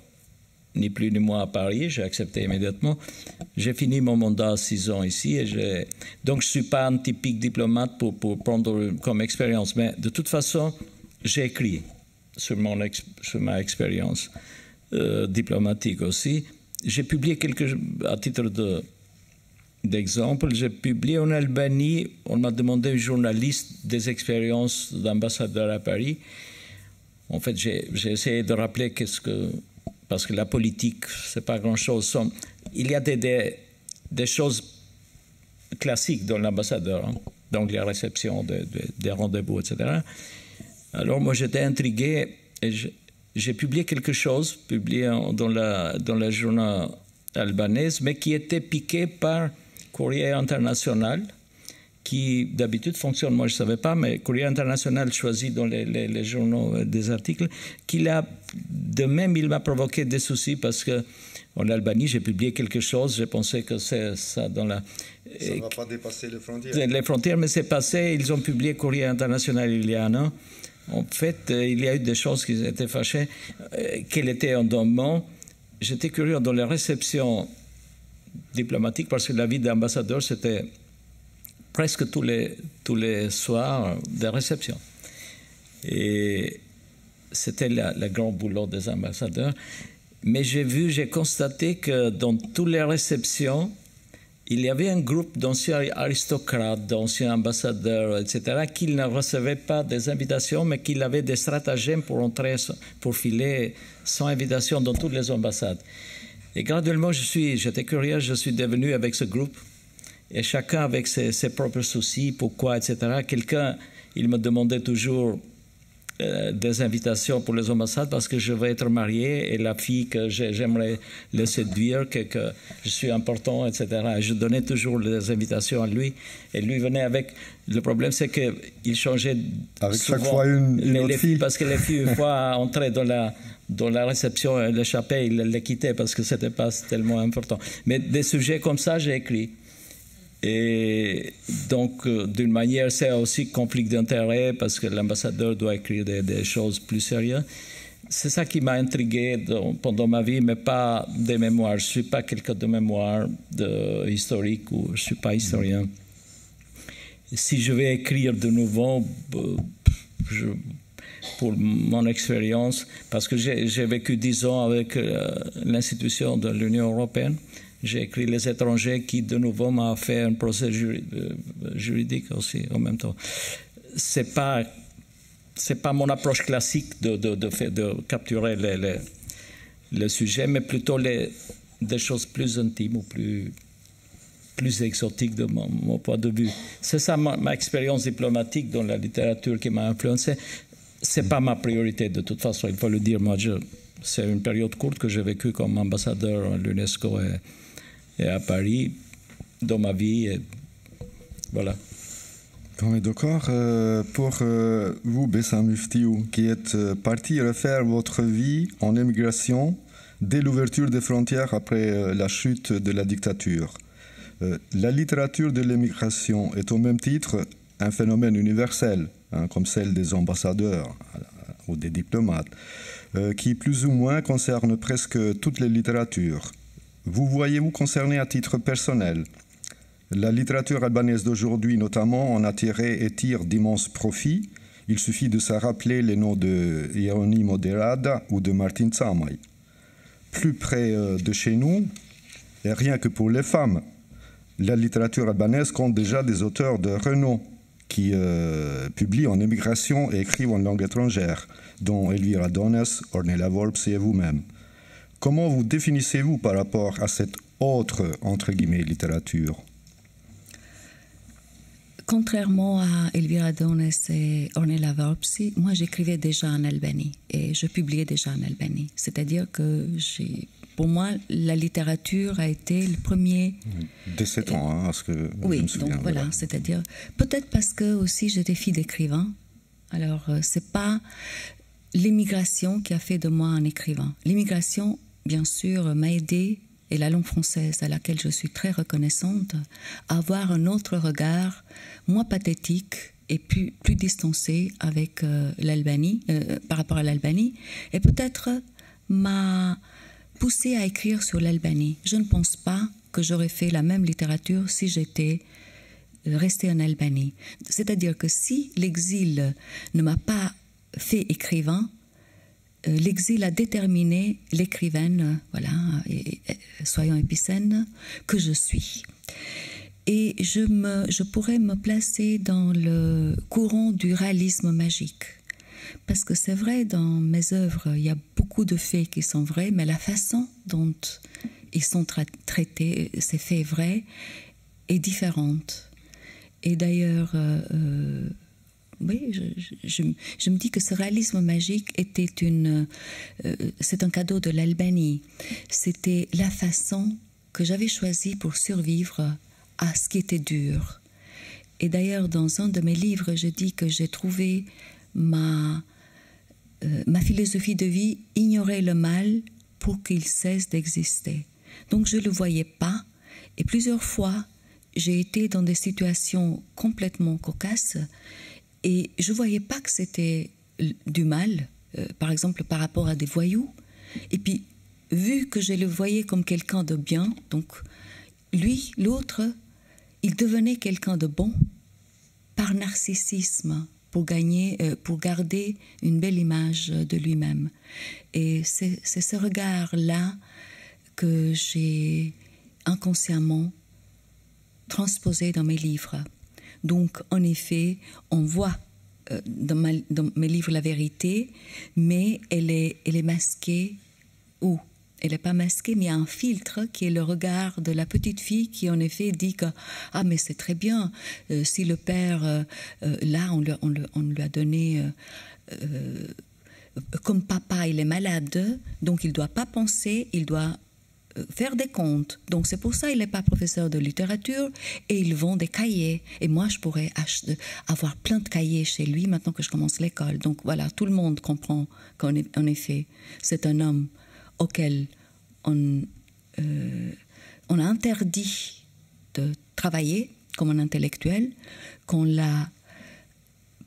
ni plus ni moins à Paris, j'ai accepté immédiatement. J'ai fini mon mandat à six ans ici, et donc je ne suis pas un typique diplomate pour, pour prendre comme expérience, mais de toute façon, j'ai écrit sur, mon ex... sur ma expérience euh, diplomatique aussi. J'ai publié quelques, à titre de d'exemple, j'ai publié en Albanie, on m'a demandé un journaliste des expériences d'ambassadeur à Paris. En fait, j'ai essayé de rappeler qu'est-ce que... parce que la politique, c'est pas grand-chose. Il y a des, des, des choses classiques dans l'ambassadeur, hein, donc la réception de, de, des rendez-vous, et cetera. Alors moi, j'étais intrigué et j'ai publié quelque chose, publié dans la, dans la journal albanaise, mais qui était piqué par Courrier International, qui d'habitude fonctionne, moi je ne savais pas, mais Courrier International choisit dans les, les, les journaux des articles, qu'il a, de même il m'a provoqué des soucis parce que en Albanie j'ai publié quelque chose, j'ai pensé que c'est ça dans la... Ça ne va pas dépasser les frontières. Les frontières, mais c'est passé, ils ont publié Courrier International il y a un an. En fait, il y a eu des choses qui étaient fâchées, qu'elle était en dormant. J'étais curieux dans les réceptions diplomatiques parce que la vie d'ambassadeur c'était... presque tous les, tous les soirs de réception. Et c'était le grand boulot des ambassadeurs. Mais j'ai vu, j'ai constaté que dans toutes les réceptions, il y avait un groupe d'anciens aristocrates, d'anciens ambassadeurs, et cetera, qui ne recevaient pas des invitations, mais qui avaient des stratagèmes pour entrer, pour filer sans invitation dans toutes les ambassades. Et graduellement, je suis, j'étais curieux, je suis devenu avec ce groupe, et chacun avec ses, ses propres soucis, pourquoi, et cetera. Quelqu'un, il me demandait toujours euh, des invitations pour les ambassades parce que je vais être marié et la fille que j'aimerais le séduire, que, que je suis important, et cetera. Et je donnais toujours les invitations à lui et lui venait avec. Le problème, c'est qu'il changeait avec souvent chaque fois une, une les, autre les filles, fille. Parce que les filles, une fois entrées dans la... dans la réception, elle échappait, il les quittait parce que ce n'était pas tellement important. Mais des sujets comme ça, j'ai écrit. Et donc, d'une manière, c'est aussi conflit d'intérêt parce que l'ambassadeur doit écrire des, des choses plus sérieuses. C'est ça qui m'a intrigué dans, pendant ma vie, mais pas des mémoires. Je ne suis pas quelqu'un de mémoire de, historique ou je ne suis pas historien. Si je vais écrire de nouveau, je... pour mon expérience, parce que j'ai vécu dix ans avec euh, l'institution de l'Union européenne. J'ai écrit Les Étrangers, qui de nouveau m'a fait un procès juri, euh, juridique aussi en même temps. C'est pas, c'est pas mon approche classique de, de, de, fait, de capturer les, les, les sujets, mais plutôt les, des choses plus intimes ou plus, plus exotiques de mon, mon point de vue. C'est ça ma, ma expérience diplomatique dans la littérature qui m'a influencé. Ce n'est pas ma priorité, de toute façon, il faut le dire. Moi, c'est une période courte que j'ai vécue comme ambassadeur à l'UNESCO et, et à Paris, dans ma vie, et voilà. On est d'accord euh, pour euh, vous, Bessa Myftiu, qui êtes euh, parti refaire votre vie en émigration dès l'ouverture des frontières après euh, la chute de la dictature. Euh, la littérature de l'émigration est au même titre un phénomène universel, hein, comme celle des ambassadeurs ou des diplomates, euh, qui plus ou moins concerne presque toutes les littératures. Vous voyez-vous concerné à titre personnel? La littérature albanaise d'aujourd'hui notamment en a tiré et tire d'immenses profits. Il suffit de se rappeler les noms de Jeronim De Rada ou de Martin Samaj. Plus près euh, de chez nous, et rien que pour les femmes, la littérature albanaise compte déjà des auteurs de renom qui euh, publient en émigration et écrivent en langue étrangère, dont Elvira Dones, Ornella Vorpsi et vous-même. Comment vous définissez-vous par rapport à cette autre, entre guillemets, littérature? Contrairement à Elvira Dones et Ornella Vorpsi, moi j'écrivais déjà en Albanie et je publiais déjà en Albanie. C'est-à-dire que j'ai... Pour moi, la littérature a été le premier... Dès sept ans, hein, parce que oui, je me souviens. Oui, donc voilà, voilà. C'est-à-dire... Peut-être parce que, aussi, j'étais fille d'écrivain. Alors, c'est pas l'immigration qui a fait de moi un écrivain. L'immigration, bien sûr, m'a aidée, et la langue française, à laquelle je suis très reconnaissante, à avoir un autre regard, moins pathétique et plus, plus distancé avec euh, l'Albanie, euh, par rapport à l'Albanie. Et peut-être ma... poussée à écrire sur l'Albanie. Je ne pense pas que j'aurais fait la même littérature si j'étais restée en Albanie. C'est-à-dire que si l'exil ne m'a pas fait écrivain, euh, l'exil a déterminé l'écrivaine, voilà, et, et, soyons épicènes, que je suis. Et je, me, je pourrais me placer dans le courant du réalisme magique. Parce que c'est vrai, dans mes œuvres, il y a beaucoup de faits qui sont vrais, mais la façon dont ils sont tra traités, ces faits vrais, est différente. Et d'ailleurs, euh, oui, je, je, je me dis que ce réalisme magique était une, euh, c'est un cadeau de l'Albanie. C'était la façon que j'avais choisie pour survivre à ce qui était dur. Et d'ailleurs, dans un de mes livres, je dis que j'ai trouvé Ma, euh, ma philosophie de vie, ignorait le mal pour qu'il cesse d'exister. Donc je ne le voyais pas et plusieurs fois j'ai été dans des situations complètement cocasses et je ne voyais pas que c'était du mal, euh, par exemple par rapport à des voyous. Et puis vu que je le voyais comme quelqu'un de bien, donc lui, l'autre, il devenait quelqu'un de bon par narcissisme. Pour gagner, pour garder une belle image de lui-même. Et c'est ce regard-là que j'ai inconsciemment transposée dans mes livres. Donc, en effet, on voit euh, dans, ma, dans mes livres la vérité, mais elle est, elle est masquée où ? Elle n'est pas masquée, mais il y a un filtre qui est le regard de la petite fille qui, en effet, dit que « Ah, mais c'est très bien, euh, si le père, euh, euh, là, on, le, on, le, on lui a donné... Euh, euh, comme papa, il est malade, donc il ne doit pas penser, il doit faire des comptes. Donc c'est pour ça qu'il n'est pas professeur de littérature et ils vendent des cahiers. Et moi, je pourrais avoir plein de cahiers chez lui maintenant que je commence l'école. Donc voilà, tout le monde comprend qu'en effet, c'est un homme auquel on, euh, on a interdit de travailler comme un intellectuel, qu'on l'a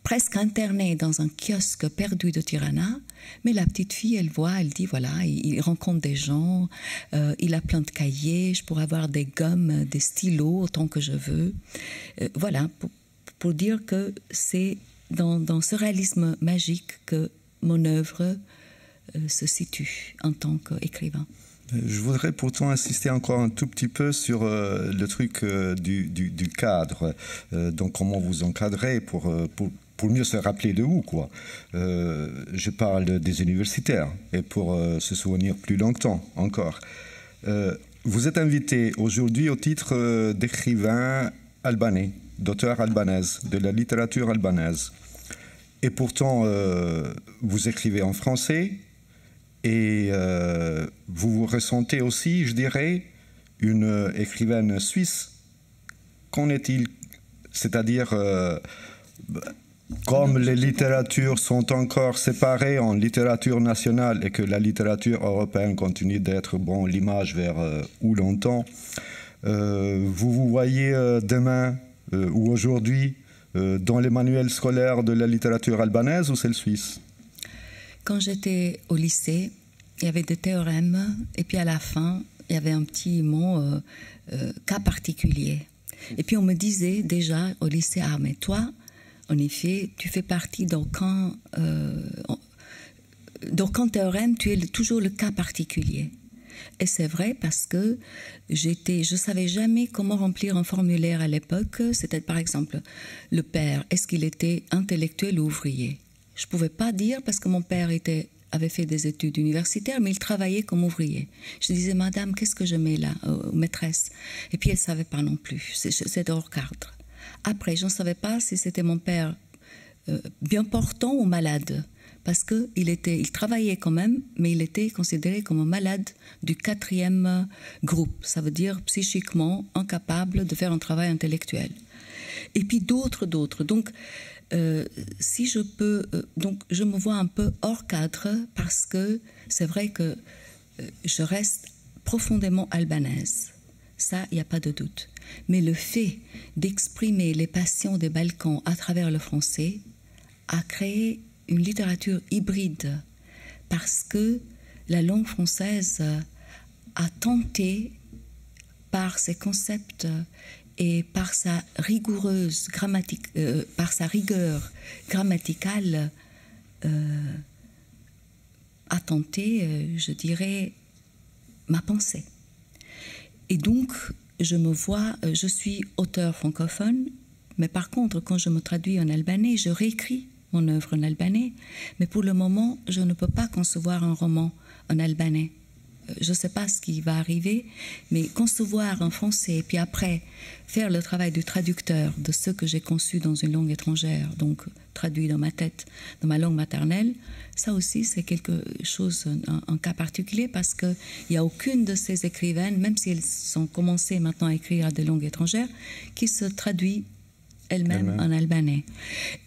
presque internée dans un kiosque perdu de Tirana, mais la petite fille, elle voit, elle dit, voilà, il rencontre des gens, euh, il a plein de cahiers, je pourrais avoir des gommes, des stylos autant que je veux. Euh, voilà, pour, pour dire que c'est dans, dans ce réalisme magique que mon œuvre euh, se situe en tant qu'écrivain. Je voudrais pourtant insister encore un tout petit peu sur euh, le truc euh, du, du, du cadre, euh, donc comment vous encadrez pour... pour pour mieux se rappeler de où, quoi. Euh, je parle des universitaires, et pour euh, se souvenir plus longtemps encore. Euh, vous êtes invité aujourd'hui au titre euh, d'écrivain albanais, d'auteur albanaise, de la littérature albanaise. Et pourtant, euh, vous écrivez en français, et euh, vous vous ressentez aussi, je dirais, une euh, écrivaine suisse. Qu'en est-il? C'est-à-dire... Euh, bah, comme les littératures sont encore séparées en littérature nationale et que la littérature européenne continue d'être, bon, l'image vers euh, où l'entend, euh, vous vous voyez euh, demain euh, ou aujourd'hui euh, dans les manuels scolaires de la littérature albanaise ou celle suisse? Quand j'étais au lycée, il y avait des théorèmes et puis à la fin, il y avait un petit mot euh, euh, cas particulier. Et puis on me disait déjà au lycée, ah mais toi, en effet, tu fais partie d'aucun euh, théorème, tu es le, toujours le cas particulier. Et c'est vrai parce que j'étais, je ne savais jamais comment remplir un formulaire à l'époque. C'était par exemple, le père, est-ce qu'il était intellectuel ou ouvrier? Je ne pouvais pas dire parce que mon père était... avait fait des études universitaires, mais il travaillait comme ouvrier. Je disais, madame, qu'est-ce que je mets là, euh, maîtresse? Et puis elle ne savait pas non plus, c'est hors cadre. Après, je ne savais pas si c'était mon père euh, bien portant ou malade, parce qu'il était, il travaillait quand même, mais il était considéré comme un malade du quatrième groupe, ça veut dire psychiquement incapable de faire un travail intellectuel. Et puis d'autres, d'autres. Donc, euh, si je peux, euh, donc je me vois un peu hors cadre, parce que c'est vrai que euh, je reste profondément albanaise. Ça, il n'y a pas de doute. Mais le fait d'exprimer les passions des Balkans à travers le français a créé une littérature hybride, parce que la langue française a tenté, par ses concepts et par sa rigoureuse grammatique, euh, par sa rigueur grammaticale, euh, a tenté, euh, je dirais, ma pensée. Et donc, je me vois, je suis auteur francophone, mais par contre, quand je me traduis en albanais, je réécris mon œuvre en albanais, mais pour le moment, je ne peux pas concevoir un roman en albanais. Je ne sais pas ce qui va arriver, mais concevoir en français, et puis après, faire le travail du traducteur de ce que j'ai conçu dans une langue étrangère, donc traduit dans ma tête, dans ma langue maternelle, ça aussi c'est quelque chose, un, un cas particulier, parce qu'il n'y a aucune de ces écrivaines, même si elles sont commencées maintenant à écrire à des langues étrangères, qui se traduit elle-même en albanais.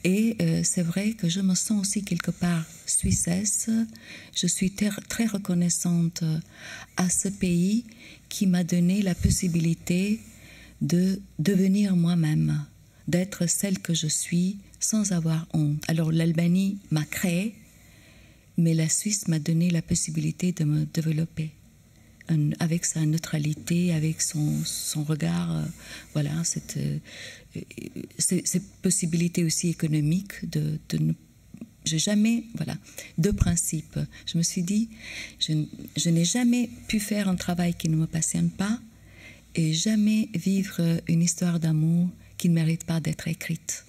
Et euh, c'est vrai que je me sens aussi quelque part suissesse. Je suis très reconnaissante à ce pays qui m'a donné la possibilité de devenir moi-même, d'être celle que je suis sans avoir honte. Alors l'Albanie m'a créée, mais la Suisse m'a donné la possibilité de me développer. Avec sa neutralité, avec son, son regard, euh, voilà, cette, euh, cette, cette possibilité aussi économique de, de ne j'ai jamais, voilà, deux principes. Je me suis dit, je, je n'ai jamais pu faire un travail qui ne me passionne pas, et jamais vivre une histoire d'amour qui ne mérite pas d'être écrite.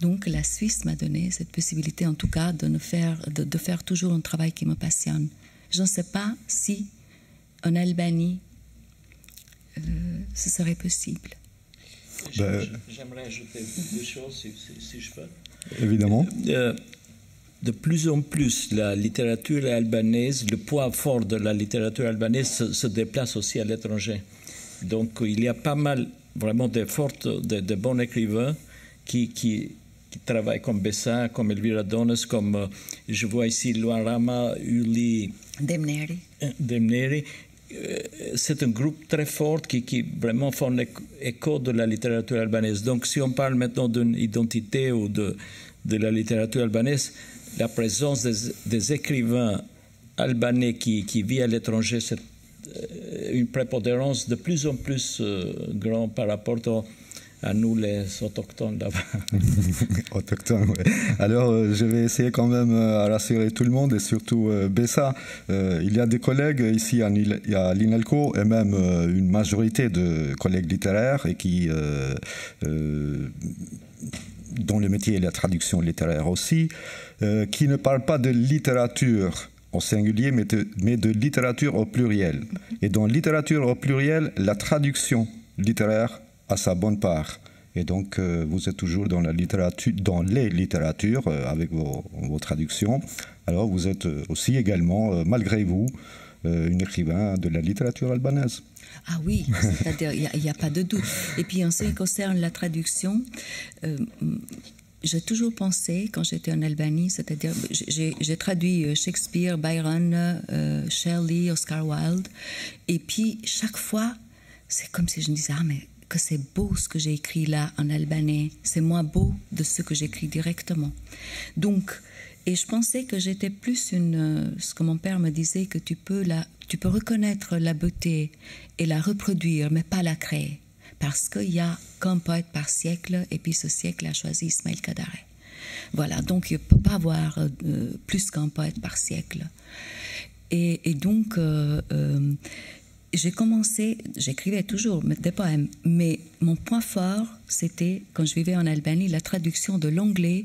Donc la Suisse m'a donné cette possibilité, en tout cas, de, ne faire, de, de faire toujours un travail qui me passionne. Je ne sais pas si en Albanie, euh, ce serait possible. J'aimerais ajouter deux choses, si, si, si je peux. Évidemment. Euh, de plus en plus, la littérature albanaise, le poids fort de la littérature albanaise se, se déplace aussi à l'étranger. Donc il y a pas mal, vraiment, de, fortes, de, de bons écrivains qui, qui, qui travaillent comme Bessa, comme Elvira Dones, comme euh, je vois ici Luan Rama, Ylljet Demneri. Demneri. C'est un groupe très fort qui, qui vraiment fait écho de la littérature albanaise. Donc si on parle maintenant d'une identité ou de, de la littérature albanaise, la présence des, des écrivains albanais qui, qui vivent à l'étranger, c'est une prépondérance de plus en plus euh, grande par rapport au, à nous les autochtones d'avant. Autochtones, oui. Alors euh, je vais essayer quand même euh, à rassurer tout le monde et surtout euh, Bessa. Euh, il y a des collègues ici à, à l'INALCO et même euh, une majorité de collègues littéraires et qui... Euh, euh, dont le métier est la traduction littéraire aussi, euh, qui ne parlent pas de littérature au singulier, mais de, mais de littérature au pluriel. Et dans littérature au pluriel, la traduction littéraire à sa bonne part. Et donc, euh, vous êtes toujours dans, la littérature, dans les littératures, euh, avec vos, vos traductions. Alors, vous êtes aussi également, euh, malgré vous, euh, une écrivain de la littérature albanaise. Ah oui, c'est-à-dire, il n'y a, a pas de doute. Et puis, en ce qui concerne la traduction, euh, j'ai toujours pensé, quand j'étais en Albanie, c'est-à-dire, j'ai traduit Shakespeare, Byron, euh, Shelley, Oscar Wilde. Et puis, chaque fois, c'est comme si je me disais, ah, mais... que c'est beau ce que j'ai écrit là en albanais, c'est moins beau de ce que j'écris directement. Donc, et je pensais que j'étais plus une, ce que mon père me disait, que tu peux, la, tu peux reconnaître la beauté et la reproduire, mais pas la créer, parce qu'il y a qu'un poète par siècle, et puis ce siècle a choisi Ismail Kadaré. Voilà, donc il ne peut pas avoir euh, plus qu'un poète par siècle. Et, et donc... Euh, euh, J'ai commencé, j'écrivais toujours des poèmes, mais mon point fort, c'était, quand je vivais en Albanie, la traduction de l'anglais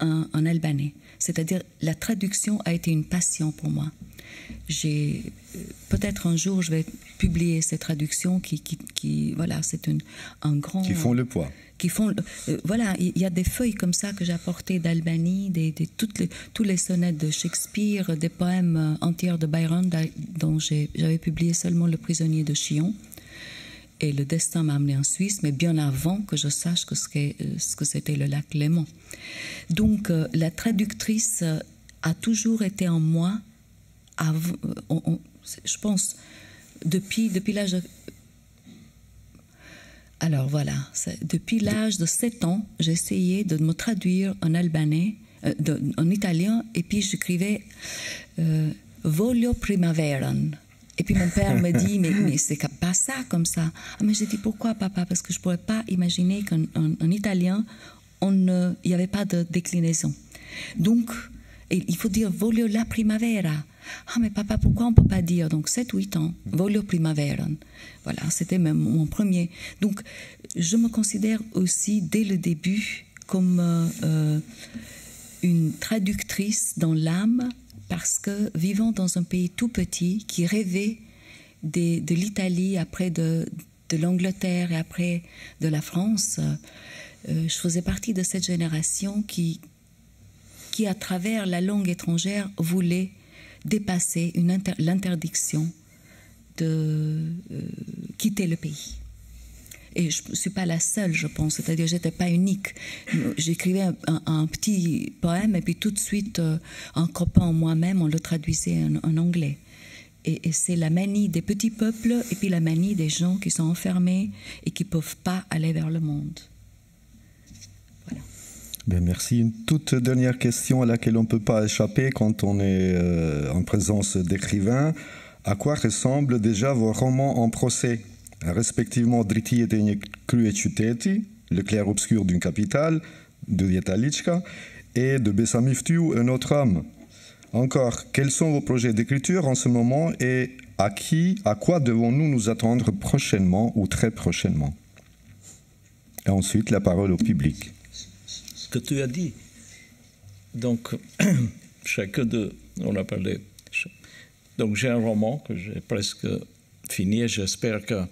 en, en albanais. C'est-à-dire, la traduction a été une passion pour moi. J'ai, peut-être un jour, je vais publier ces traductions qui, qui, qui voilà, c'est un grand... Qui font le poids. Qui font, euh, voilà, il y a des feuilles comme ça que j'apportais d'Albanie, des, des, toutes les, tous les sonnets de Shakespeare, des poèmes entiers de Byron, dont j'avais publié seulement Le prisonnier de Chillon. Et le destin m'a amené en Suisse, mais bien avant que je sache que ce que, ce que c'était le lac Léman. Donc, euh, la traductrice a toujours été en moi, à, on, on, je pense, depuis, depuis l'âge de... Alors voilà, depuis l'âge de sept ans, j'essayais de me traduire en albanais, euh, de, en italien, et puis j'écrivais euh, « Voglio primaveran ». Et puis mon père me dit « Mais, mais c'est pas ça comme ça ». Ah, mais j'ai dit « Pourquoi papa ?» Parce que je ne pourrais pas imaginer qu'en en, en italien, il n'y avait pas de déclinaison. Donc, il faut dire « Voglio la primavera ». Ah, mais papa, pourquoi on ne peut pas dire? Donc, sept ou huit ans, Voglio primaveran. Voilà, c'était mon premier. Donc, je me considère aussi, dès le début, comme euh, une traductrice dans l'âme, parce que, vivant dans un pays tout petit, qui rêvait des, de l'Italie, après de, de l'Angleterre et après de la France, euh, je faisais partie de cette génération qui, qui à travers la langue étrangère, voulait... dépasser l'interdiction de euh, quitter le pays. Et je ne suis pas la seule, je pense, c'est-à-dire je n'étais pas unique. J'écrivais un, un, un petit poème et puis tout de suite, euh, en copiant moi-même, on le traduisait en, en anglais. Et, et c'est la manie des petits peuples et puis la manie des gens qui sont enfermés et qui ne peuvent pas aller vers le monde. Bien, merci. Une toute dernière question à laquelle on ne peut pas échapper quand on est euh, en présence d'écrivains. À quoi ressemblent déjà vos romans en procès, respectivement Dritietenie Krueqyteti, Le clair-obscur d'une capitale, de Ylljet Aliçka, et de Bessa Myftiu, Un autre homme. Encore, quels sont vos projets d'écriture en ce moment et à qui, à quoi devons-nous nous attendre prochainement ou très prochainement? Et ensuite, la parole au public. Ce que tu as dit. Donc, chacun d'eux, on a parlé. Donc, j'ai un roman que j'ai presque fini et j'espère que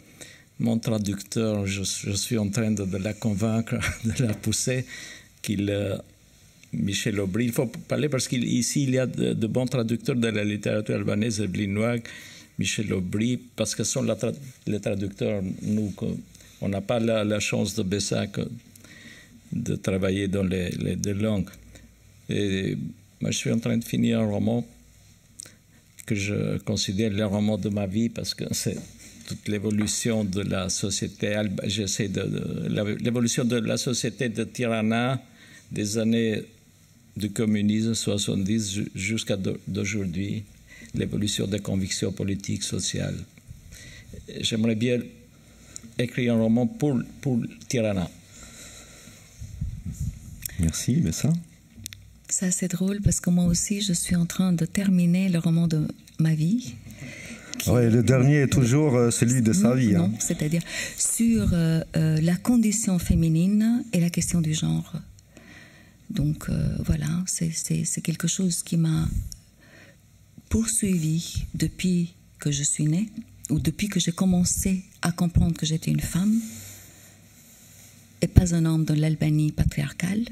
mon traducteur, je, je suis en train de, de la convaincre, de la pousser, qu'il... Euh, Michel Aubry, il faut parler parce qu'ici il, il y a de, de bons traducteurs de la littérature albanaise, Eblinois, Michel Aubry, parce que sont la tra les traducteurs, nous, on n'a pas la, la chance de Bessa que, de travailler dans les, les deux langues. Et moi, je suis en train de finir un roman que je considère le roman de ma vie parce que c'est toute l'évolution de la société, j'essaie de, de l'évolution de la société de Tirana des années du communisme soixante-dix jusqu'à d'aujourd'hui, l'évolution des convictions politiques, sociales. J'aimerais bien écrire un roman pour, pour Tirana. Merci, Bessa. C'est assez drôle parce que moi aussi, je suis en train de terminer le roman de ma vie. Ouais, le dernier est toujours celui de sa non, vie. Hein. C'est-à-dire sur euh, la condition féminine et la question du genre. Donc euh, voilà, c'est quelque chose qui m'a poursuivi depuis que je suis née, ou depuis que j'ai commencé à comprendre que j'étais une femme, et pas un homme dans l'Albanie patriarcale,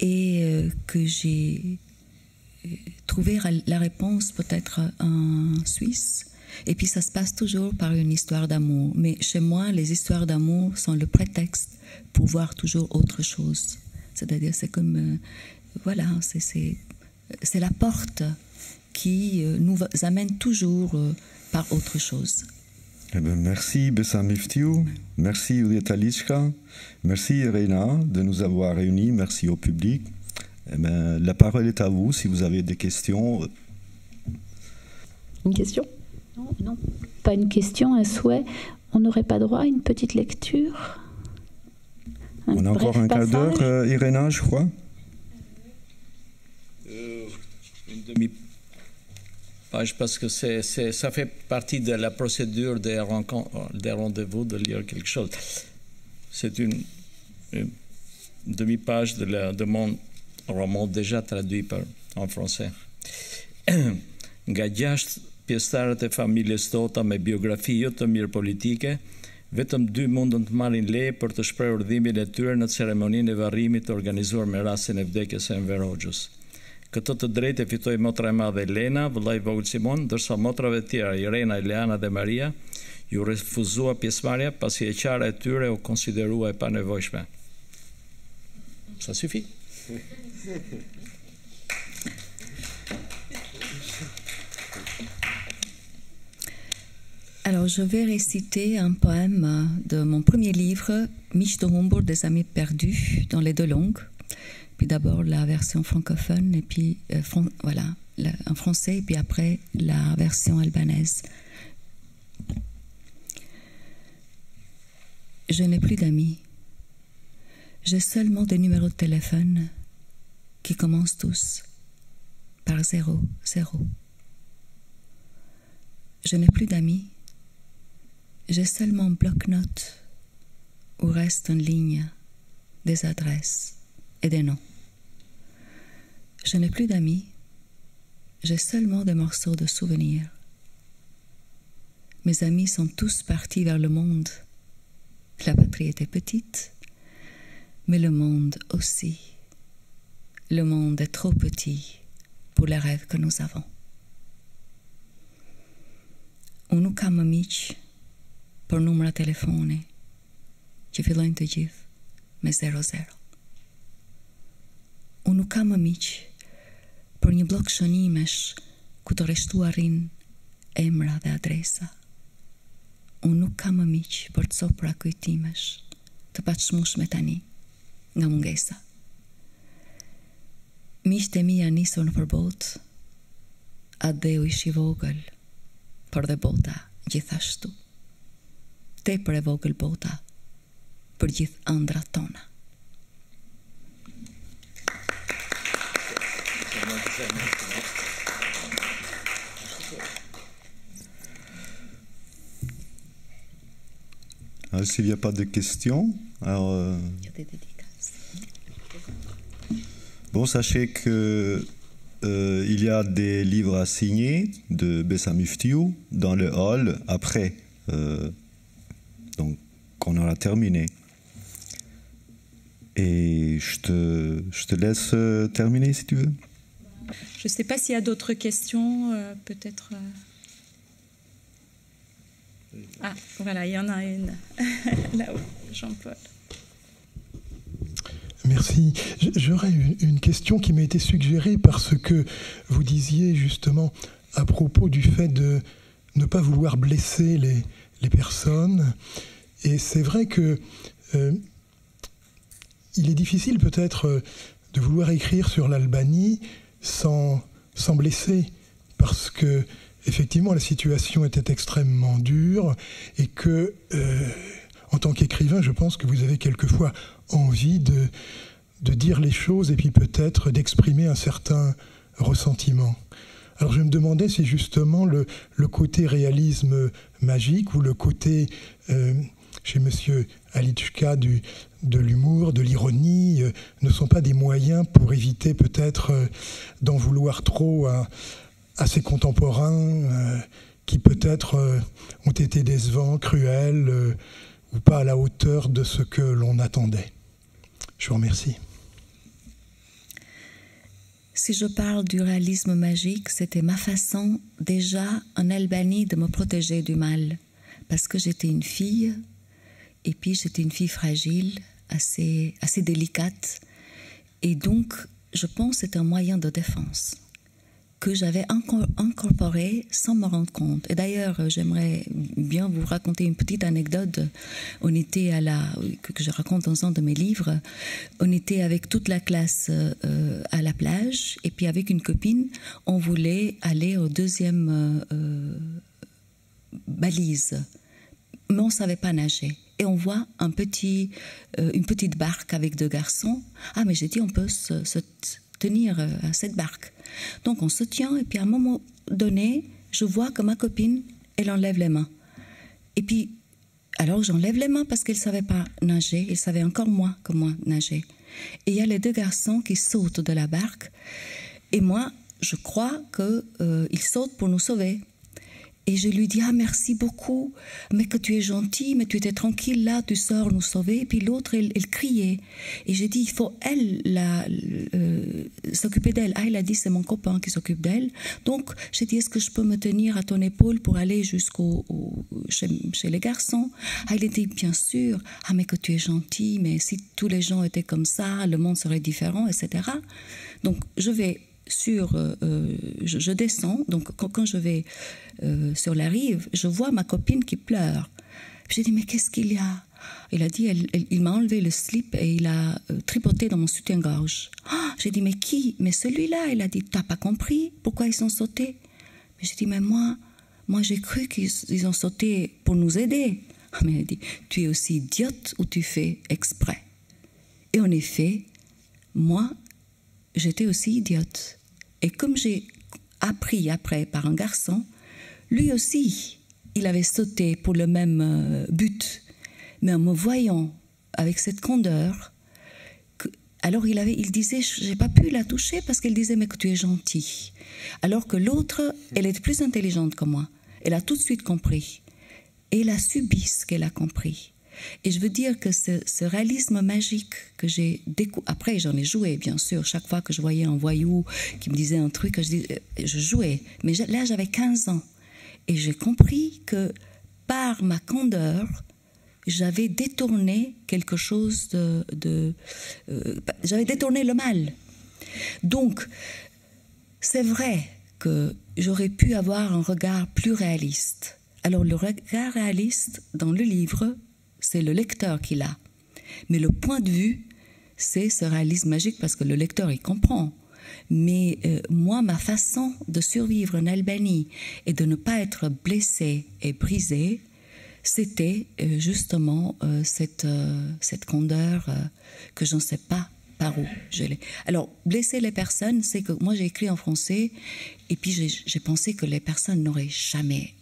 et euh, que j'ai trouvé la réponse peut-être en Suisse. Et puis ça se passe toujours par une histoire d'amour. Mais chez moi, les histoires d'amour sont le prétexte pour voir toujours autre chose. C'est-à-dire, c'est comme, euh, voilà, c'est la porte qui euh, nous amène toujours euh, par autre chose. Eh bien, merci Bessa Myftiu, merci Ylljet Aliçka, merci Reina de nous avoir réunis, merci au public. Eh bien, la parole est à vous si vous avez des questions. Une question? Non, non, pas une question, un souhait. On n'aurait pas droit à une petite lecture? On a encore un quart d'heure, euh, Irena, je crois. Euh, une demi-page, parce que c'est, c'est, ça fait partie de la procédure des, des rendez-vous de lire quelque chose. C'est une, une demi-page de, la, de mon roman déjà traduit par, en français. Nga gjashtë pjesëtarët e familjes tota me biografi të mirë politike, vetëm dy mundën të marrin leje për të shprehur dhimbjen e tyre në ceremoninë e varrimit të organizuar me rastin e vdekjes së Enver Hoxhës. Këtë të drejtë fitoi motra e madhe Elena, vëllai i vogël Simon, ndërsa motrave të tjera, Irena, Eliana dhe Maria, ju refuzua pjesëmarrja pasi e qara e tyre u konsiderua e panevojshme. Ça suffit. Alors, je vais réciter un poème de mon premier livre, Michel Aubry, Des amis perdus, dans les deux langues. Puis d'abord la version francophone, et puis euh, fran voilà, la, en français, et puis après la version albanaise. Je n'ai plus d'amis. J'ai seulement des numéros de téléphone qui commencent tous par zéro, zéro. Je n'ai plus d'amis. J'ai seulement bloc-notes où restent en ligne des adresses et des noms. Je n'ai plus d'amis, j'ai seulement des morceaux de souvenirs. Mes amis sont tous partis vers le monde. La patrie était petite, mais le monde aussi. Le monde est trop petit pour les rêves que nous avons. Unë nuk kam më miqë, për numra telefoni që fillojnë të gjithë me zero zero. Unë nuk kam më miqë, për një blok shënimesh ku të rreshtuarin emra dhe adresa. Unë nuk kam më miqë, për copra kujtimesh të paçmushme tani nga mungesa. Miqtë e mi janë nisur në përbot, atë dhe u ishi vogël, për dhe bota gjithashtu. Tepër e vogël bota për gjithë ëndrat tona. S'il n'y a pas de questions, alors, euh, bon, sachez que euh, il y a des livres à signer de Bessa Myftiu dans le hall après, euh, donc qu'on aura terminé. Et je te, je te laisse terminer si tu veux. Je ne sais pas s'il y a d'autres questions, euh, peut-être. Euh... Ah, voilà, il y en a une là-haut, Jean-Paul. Merci. J'aurais une question qui m'a été suggérée parce que vous disiez justement à propos du fait de ne pas vouloir blesser les, les personnes. Et c'est vrai que euh, il est difficile peut-être de vouloir écrire sur l'Albanie sans, sans blesser, parce que effectivement la situation était extrêmement dure et que euh, en tant qu'écrivain, je pense que vous avez quelquefois envie de, de dire les choses et puis peut-être d'exprimer un certain ressentiment. Alors je me demandais si justement le, le côté réalisme magique ou le côté, euh, chez monsieur Aliçka, du, de l'humour, de l'ironie, euh, ne sont pas des moyens pour éviter peut-être euh, d'en vouloir trop à, à ses contemporains euh, qui peut-être euh, ont été décevants, cruels, euh, ou pas à la hauteur de ce que l'on attendait. Je vous remercie. Si je parle du réalisme magique, c'était ma façon déjà en Albanie de me protéger du mal, parce que j'étais une fille, et puis j'étais une fille fragile, assez, assez délicate, et donc je pense que c'était un moyen de défense que j'avais incorporé sans me rendre compte. Et d'ailleurs, j'aimerais bien vous raconter une petite anecdote. On était à la, que je raconte dans un de mes livres, on était avec toute la classe euh, à la plage, et puis avec une copine, on voulait aller au deuxième euh, balise, mais on ne savait pas nager. Et on voit un petit, euh, une petite barque avec deux garçons. Ah, mais j'ai dit, on peut se, se tenir à cette barque. Donc on se tient, et puis à un moment donné, je vois que ma copine, elle enlève les mains. Et puis, alors j'enlève les mains parce qu'elle ne savait pas nager, elle savait encore moins que moi nager. Et il y a les deux garçons qui sautent de la barque, et moi, je crois qu'ils euh, sautent pour nous sauver. Et je lui dis, ah merci beaucoup, mais que tu es gentil, mais tu étais tranquille là, tu sors nous sauver. Et puis l'autre, elle, elle criait. Et j'ai dit, il faut elle euh, s'occuper d'elle. Ah, elle a dit, c'est mon copain qui s'occupe d'elle. Donc j'ai dit, est-ce que je peux me tenir à ton épaule pour aller jusqu'au chez, chez les garçons? Ah, elle a dit, bien sûr. Ah, mais que tu es gentil, mais si tous les gens étaient comme ça, le monde serait différent, et cetera. Donc je vais... Sur, euh, je, je descends, donc quand, quand je vais euh, sur la rive, je vois ma copine qui pleure. J'ai dit, mais qu'est-ce qu'il y a? Il a dit, elle, elle, il m'a enlevé le slip et il a euh, tripoté dans mon soutien-gorge. Oh, j'ai dit, mais qui? Mais celui-là. Il a dit, t'as pas compris pourquoi ils sont sautés? J'ai dit, mais moi, moi j'ai cru qu'ils ont sauté pour nous aider. Mais il a dit, tu es aussi idiote ou tu fais exprès? Et en effet, moi, j'étais aussi idiote. Et comme j'ai appris après par un garçon, lui aussi, il avait sauté pour le même but. Mais en me voyant avec cette candeur, que, alors il, avait, il disait, j'ai pas pu la toucher parce qu'elle disait, mais que tu es gentil. Alors que l'autre, elle était plus intelligente que moi. Elle a tout de suite compris. Et elle a subi ce qu'elle a compris. Et je veux dire que ce, ce réalisme magique que j'ai découvert, après j'en ai joué bien sûr, chaque fois que je voyais un voyou qui me disait un truc, je, dis, je jouais, mais je, là j'avais quinze ans, et j'ai compris que par ma candeur, j'avais détourné quelque chose de... de euh, j'avais détourné le mal. Donc, c'est vrai que j'aurais pu avoir un regard plus réaliste. Alors le regard réaliste dans le livre, c'est le lecteur qui l'a. Mais le point de vue, c'est ce réalisme magique parce que le lecteur, il comprend. Mais euh, moi, ma façon de survivre en Albanie et de ne pas être blessée et brisée, c'était euh, justement euh, cette, euh, cette candeur euh, que je ne sais pas par où je l'ai. Alors, blesser les personnes, c'est que moi j'ai écrit en français et puis j'ai pensé que les personnes n'auraient jamais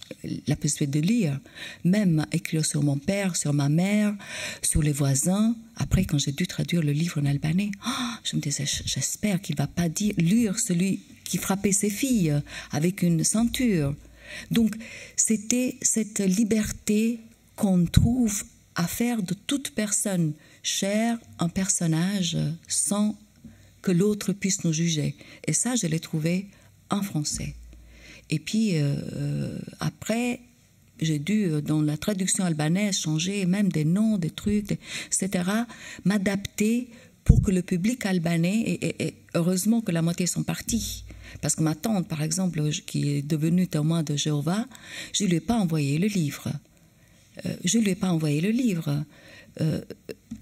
la possibilité de lire, même écrire sur mon père, sur ma mère, sur les voisins. Après, quand j'ai dû traduire le livre en albanais, oh, je me disais, j'espère qu'il ne va pas dire, lire celui qui frappait ses filles avec une ceinture. Donc, c'était cette liberté qu'on trouve à faire de toute personne chère un personnage sans que l'autre puisse nous juger. Et ça, je l'ai trouvé en français. Et puis, euh, après, j'ai dû, dans la traduction albanaise, changer même des noms, des trucs, et cetera, m'adapter pour que le public albanais, et, et, et heureusement que la moitié sont partis, parce que ma tante, par exemple, qui est devenue témoin de Jéhovah, je ne lui ai pas envoyé le livre. Euh, je ne lui ai pas envoyé le livre. Euh,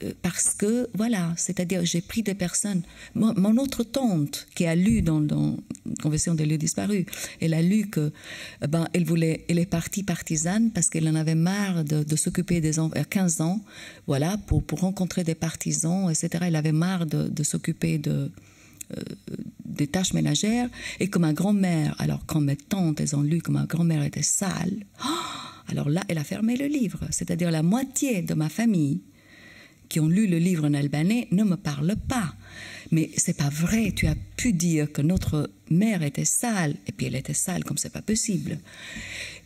euh, parce que, voilà, c'est-à-dire, j'ai pris des personnes. Mon, mon autre tante, qui a lu dans, dans Confession des lieux disparus, elle a lu que, ben, elle voulait, elle est partie partisane parce qu'elle en avait marre de, de s'occuper des enfants, quinze ans, voilà, pour, pour rencontrer des partisans, et cetera. Elle avait marre de, de s'occuper de, euh, des tâches ménagères. Et que ma grand-mère, alors quand mes tantes, elles ont lu que ma grand-mère était sale, oh, alors là, elle a fermé le livre. C'est-à-dire la moitié de ma famille qui ont lu le livre en albanais ne me parle pas. Mais c'est pas vrai, tu as pu dire que notre mère était sale, et puis elle était sale comme c'est pas possible.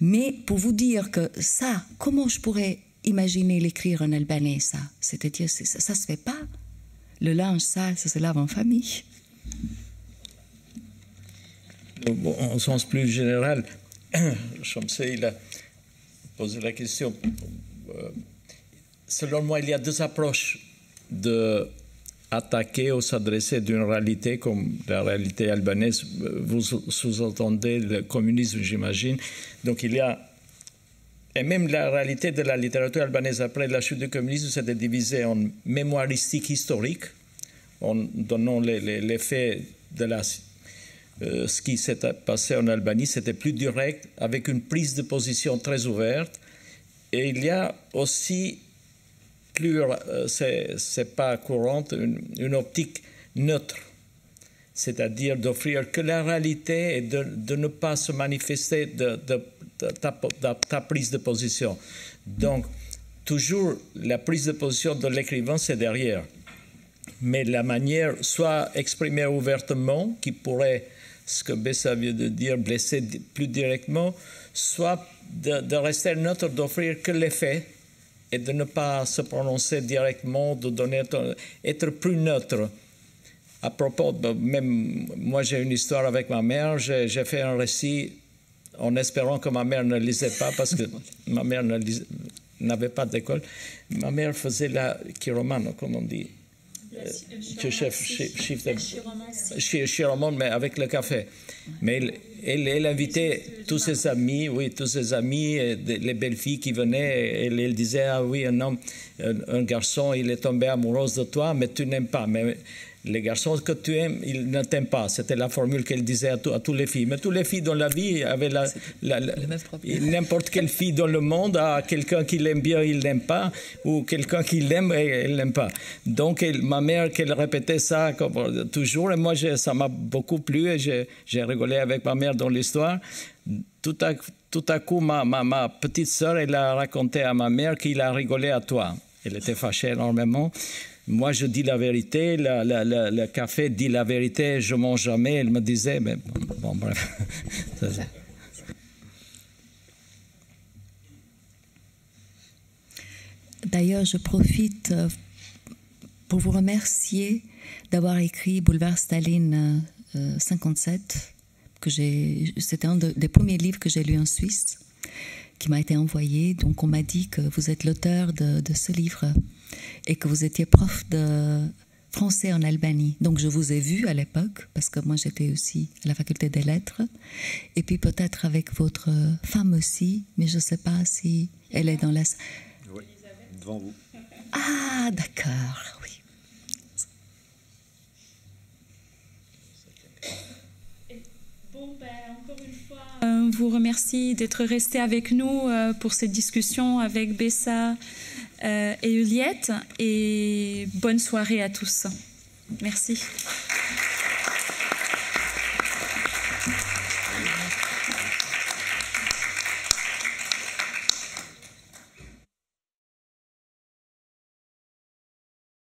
Mais pour vous dire que ça, comment je pourrais imaginer l'écrire en albanais, ça? C'est-à-dire, ça, ça se fait pas. Le linge sale, ça se lave en famille. Bon, en sens plus général, Chomsé, il a poser la question. Euh, selon moi, il y a deux approches d'attaquer ou s'adresser d'une réalité comme la réalité albanaise. Vous sous-entendez le communisme, j'imagine. Donc il y a, et même la réalité de la littérature albanaise après la chute du communisme, c'était divisé en mémoiristique historique, en donnant les, les, les faits de la Euh, ce qui s'est passé en Albanie, c'était plus direct, avec une prise de position très ouverte. Et il y a aussi, plus, euh, c'est pas courant, une, une optique neutre, c'est-à-dire d'offrir que la réalité et de, de ne pas se manifester de, de, de, de, ta, de ta prise de position. Donc, toujours la prise de position de l'écrivain, c'est derrière. Mais la manière, soit exprimée ouvertement, qui pourrait, ce que Bessa vient de dire, blesser plus directement, soit de, de rester neutre, d'offrir que les faits et de ne pas se prononcer directement, de donner, être plus neutre. À propos, même moi j'ai une histoire avec ma mère, j'ai fait un récit en espérant que ma mère ne lisait pas, parce que ma mère n'avait pas d'école. Ma mère faisait la chiromane, comme on dit. Je chef, chiroman, mais avec le café. Mais elle, elle, elle invitait tous ses amis, oui, tous ses amis, et de, les belles filles qui venaient. Elle, elle disait, ah oui, un homme, un, un garçon, il est tombé amoureux de toi, mais tu n'aimes pas. Mais les garçons que tu aimes, ils ne t'aiment pas. C'était la formule qu'elle disait à, tout, à toutes les filles. Mais toutes les filles dans la vie avaient la, la, la, n'importe quelle fille dans le monde a quelqu'un qui l'aime bien, il l'aime pas, ou quelqu'un qui l'aime et elle l'aime pas. Donc elle, ma mère, qu'elle répétait ça comme, toujours, et moi je, ça m'a beaucoup plu et j'ai rigolé avec ma mère dans l'histoire. Tout à, tout à coup, ma, ma, ma petite sœur, elle a raconté à ma mère qu'il a rigolé à toi. Elle était fâchée énormément. Moi, je dis la vérité, la, la, la, le café dit la vérité, je ne mange jamais. Elle me disait, mais bon, bon bref. D'ailleurs, je profite pour vous remercier d'avoir écrit Boulevard Staline cinquante-sept, que j'ai, c'était un des premiers livres que j'ai lu en Suisse, qui m'a été envoyé. Donc, on m'a dit que vous êtes l'auteur de, de ce livre et que vous étiez prof de français en Albanie. Donc, je vous ai vu à l'époque, parce que moi, j'étais aussi à la faculté des lettres. Et puis, peut-être avec votre femme aussi, mais je ne sais pas si elle est dans la... Oui, devant vous. Ah, d'accord, oui. Bon, ben, encore une fois, on vous remercie d'être resté avec nous euh, pour cette discussion avec Bessa euh, et Ylljet, et bonne soirée à tous. Merci.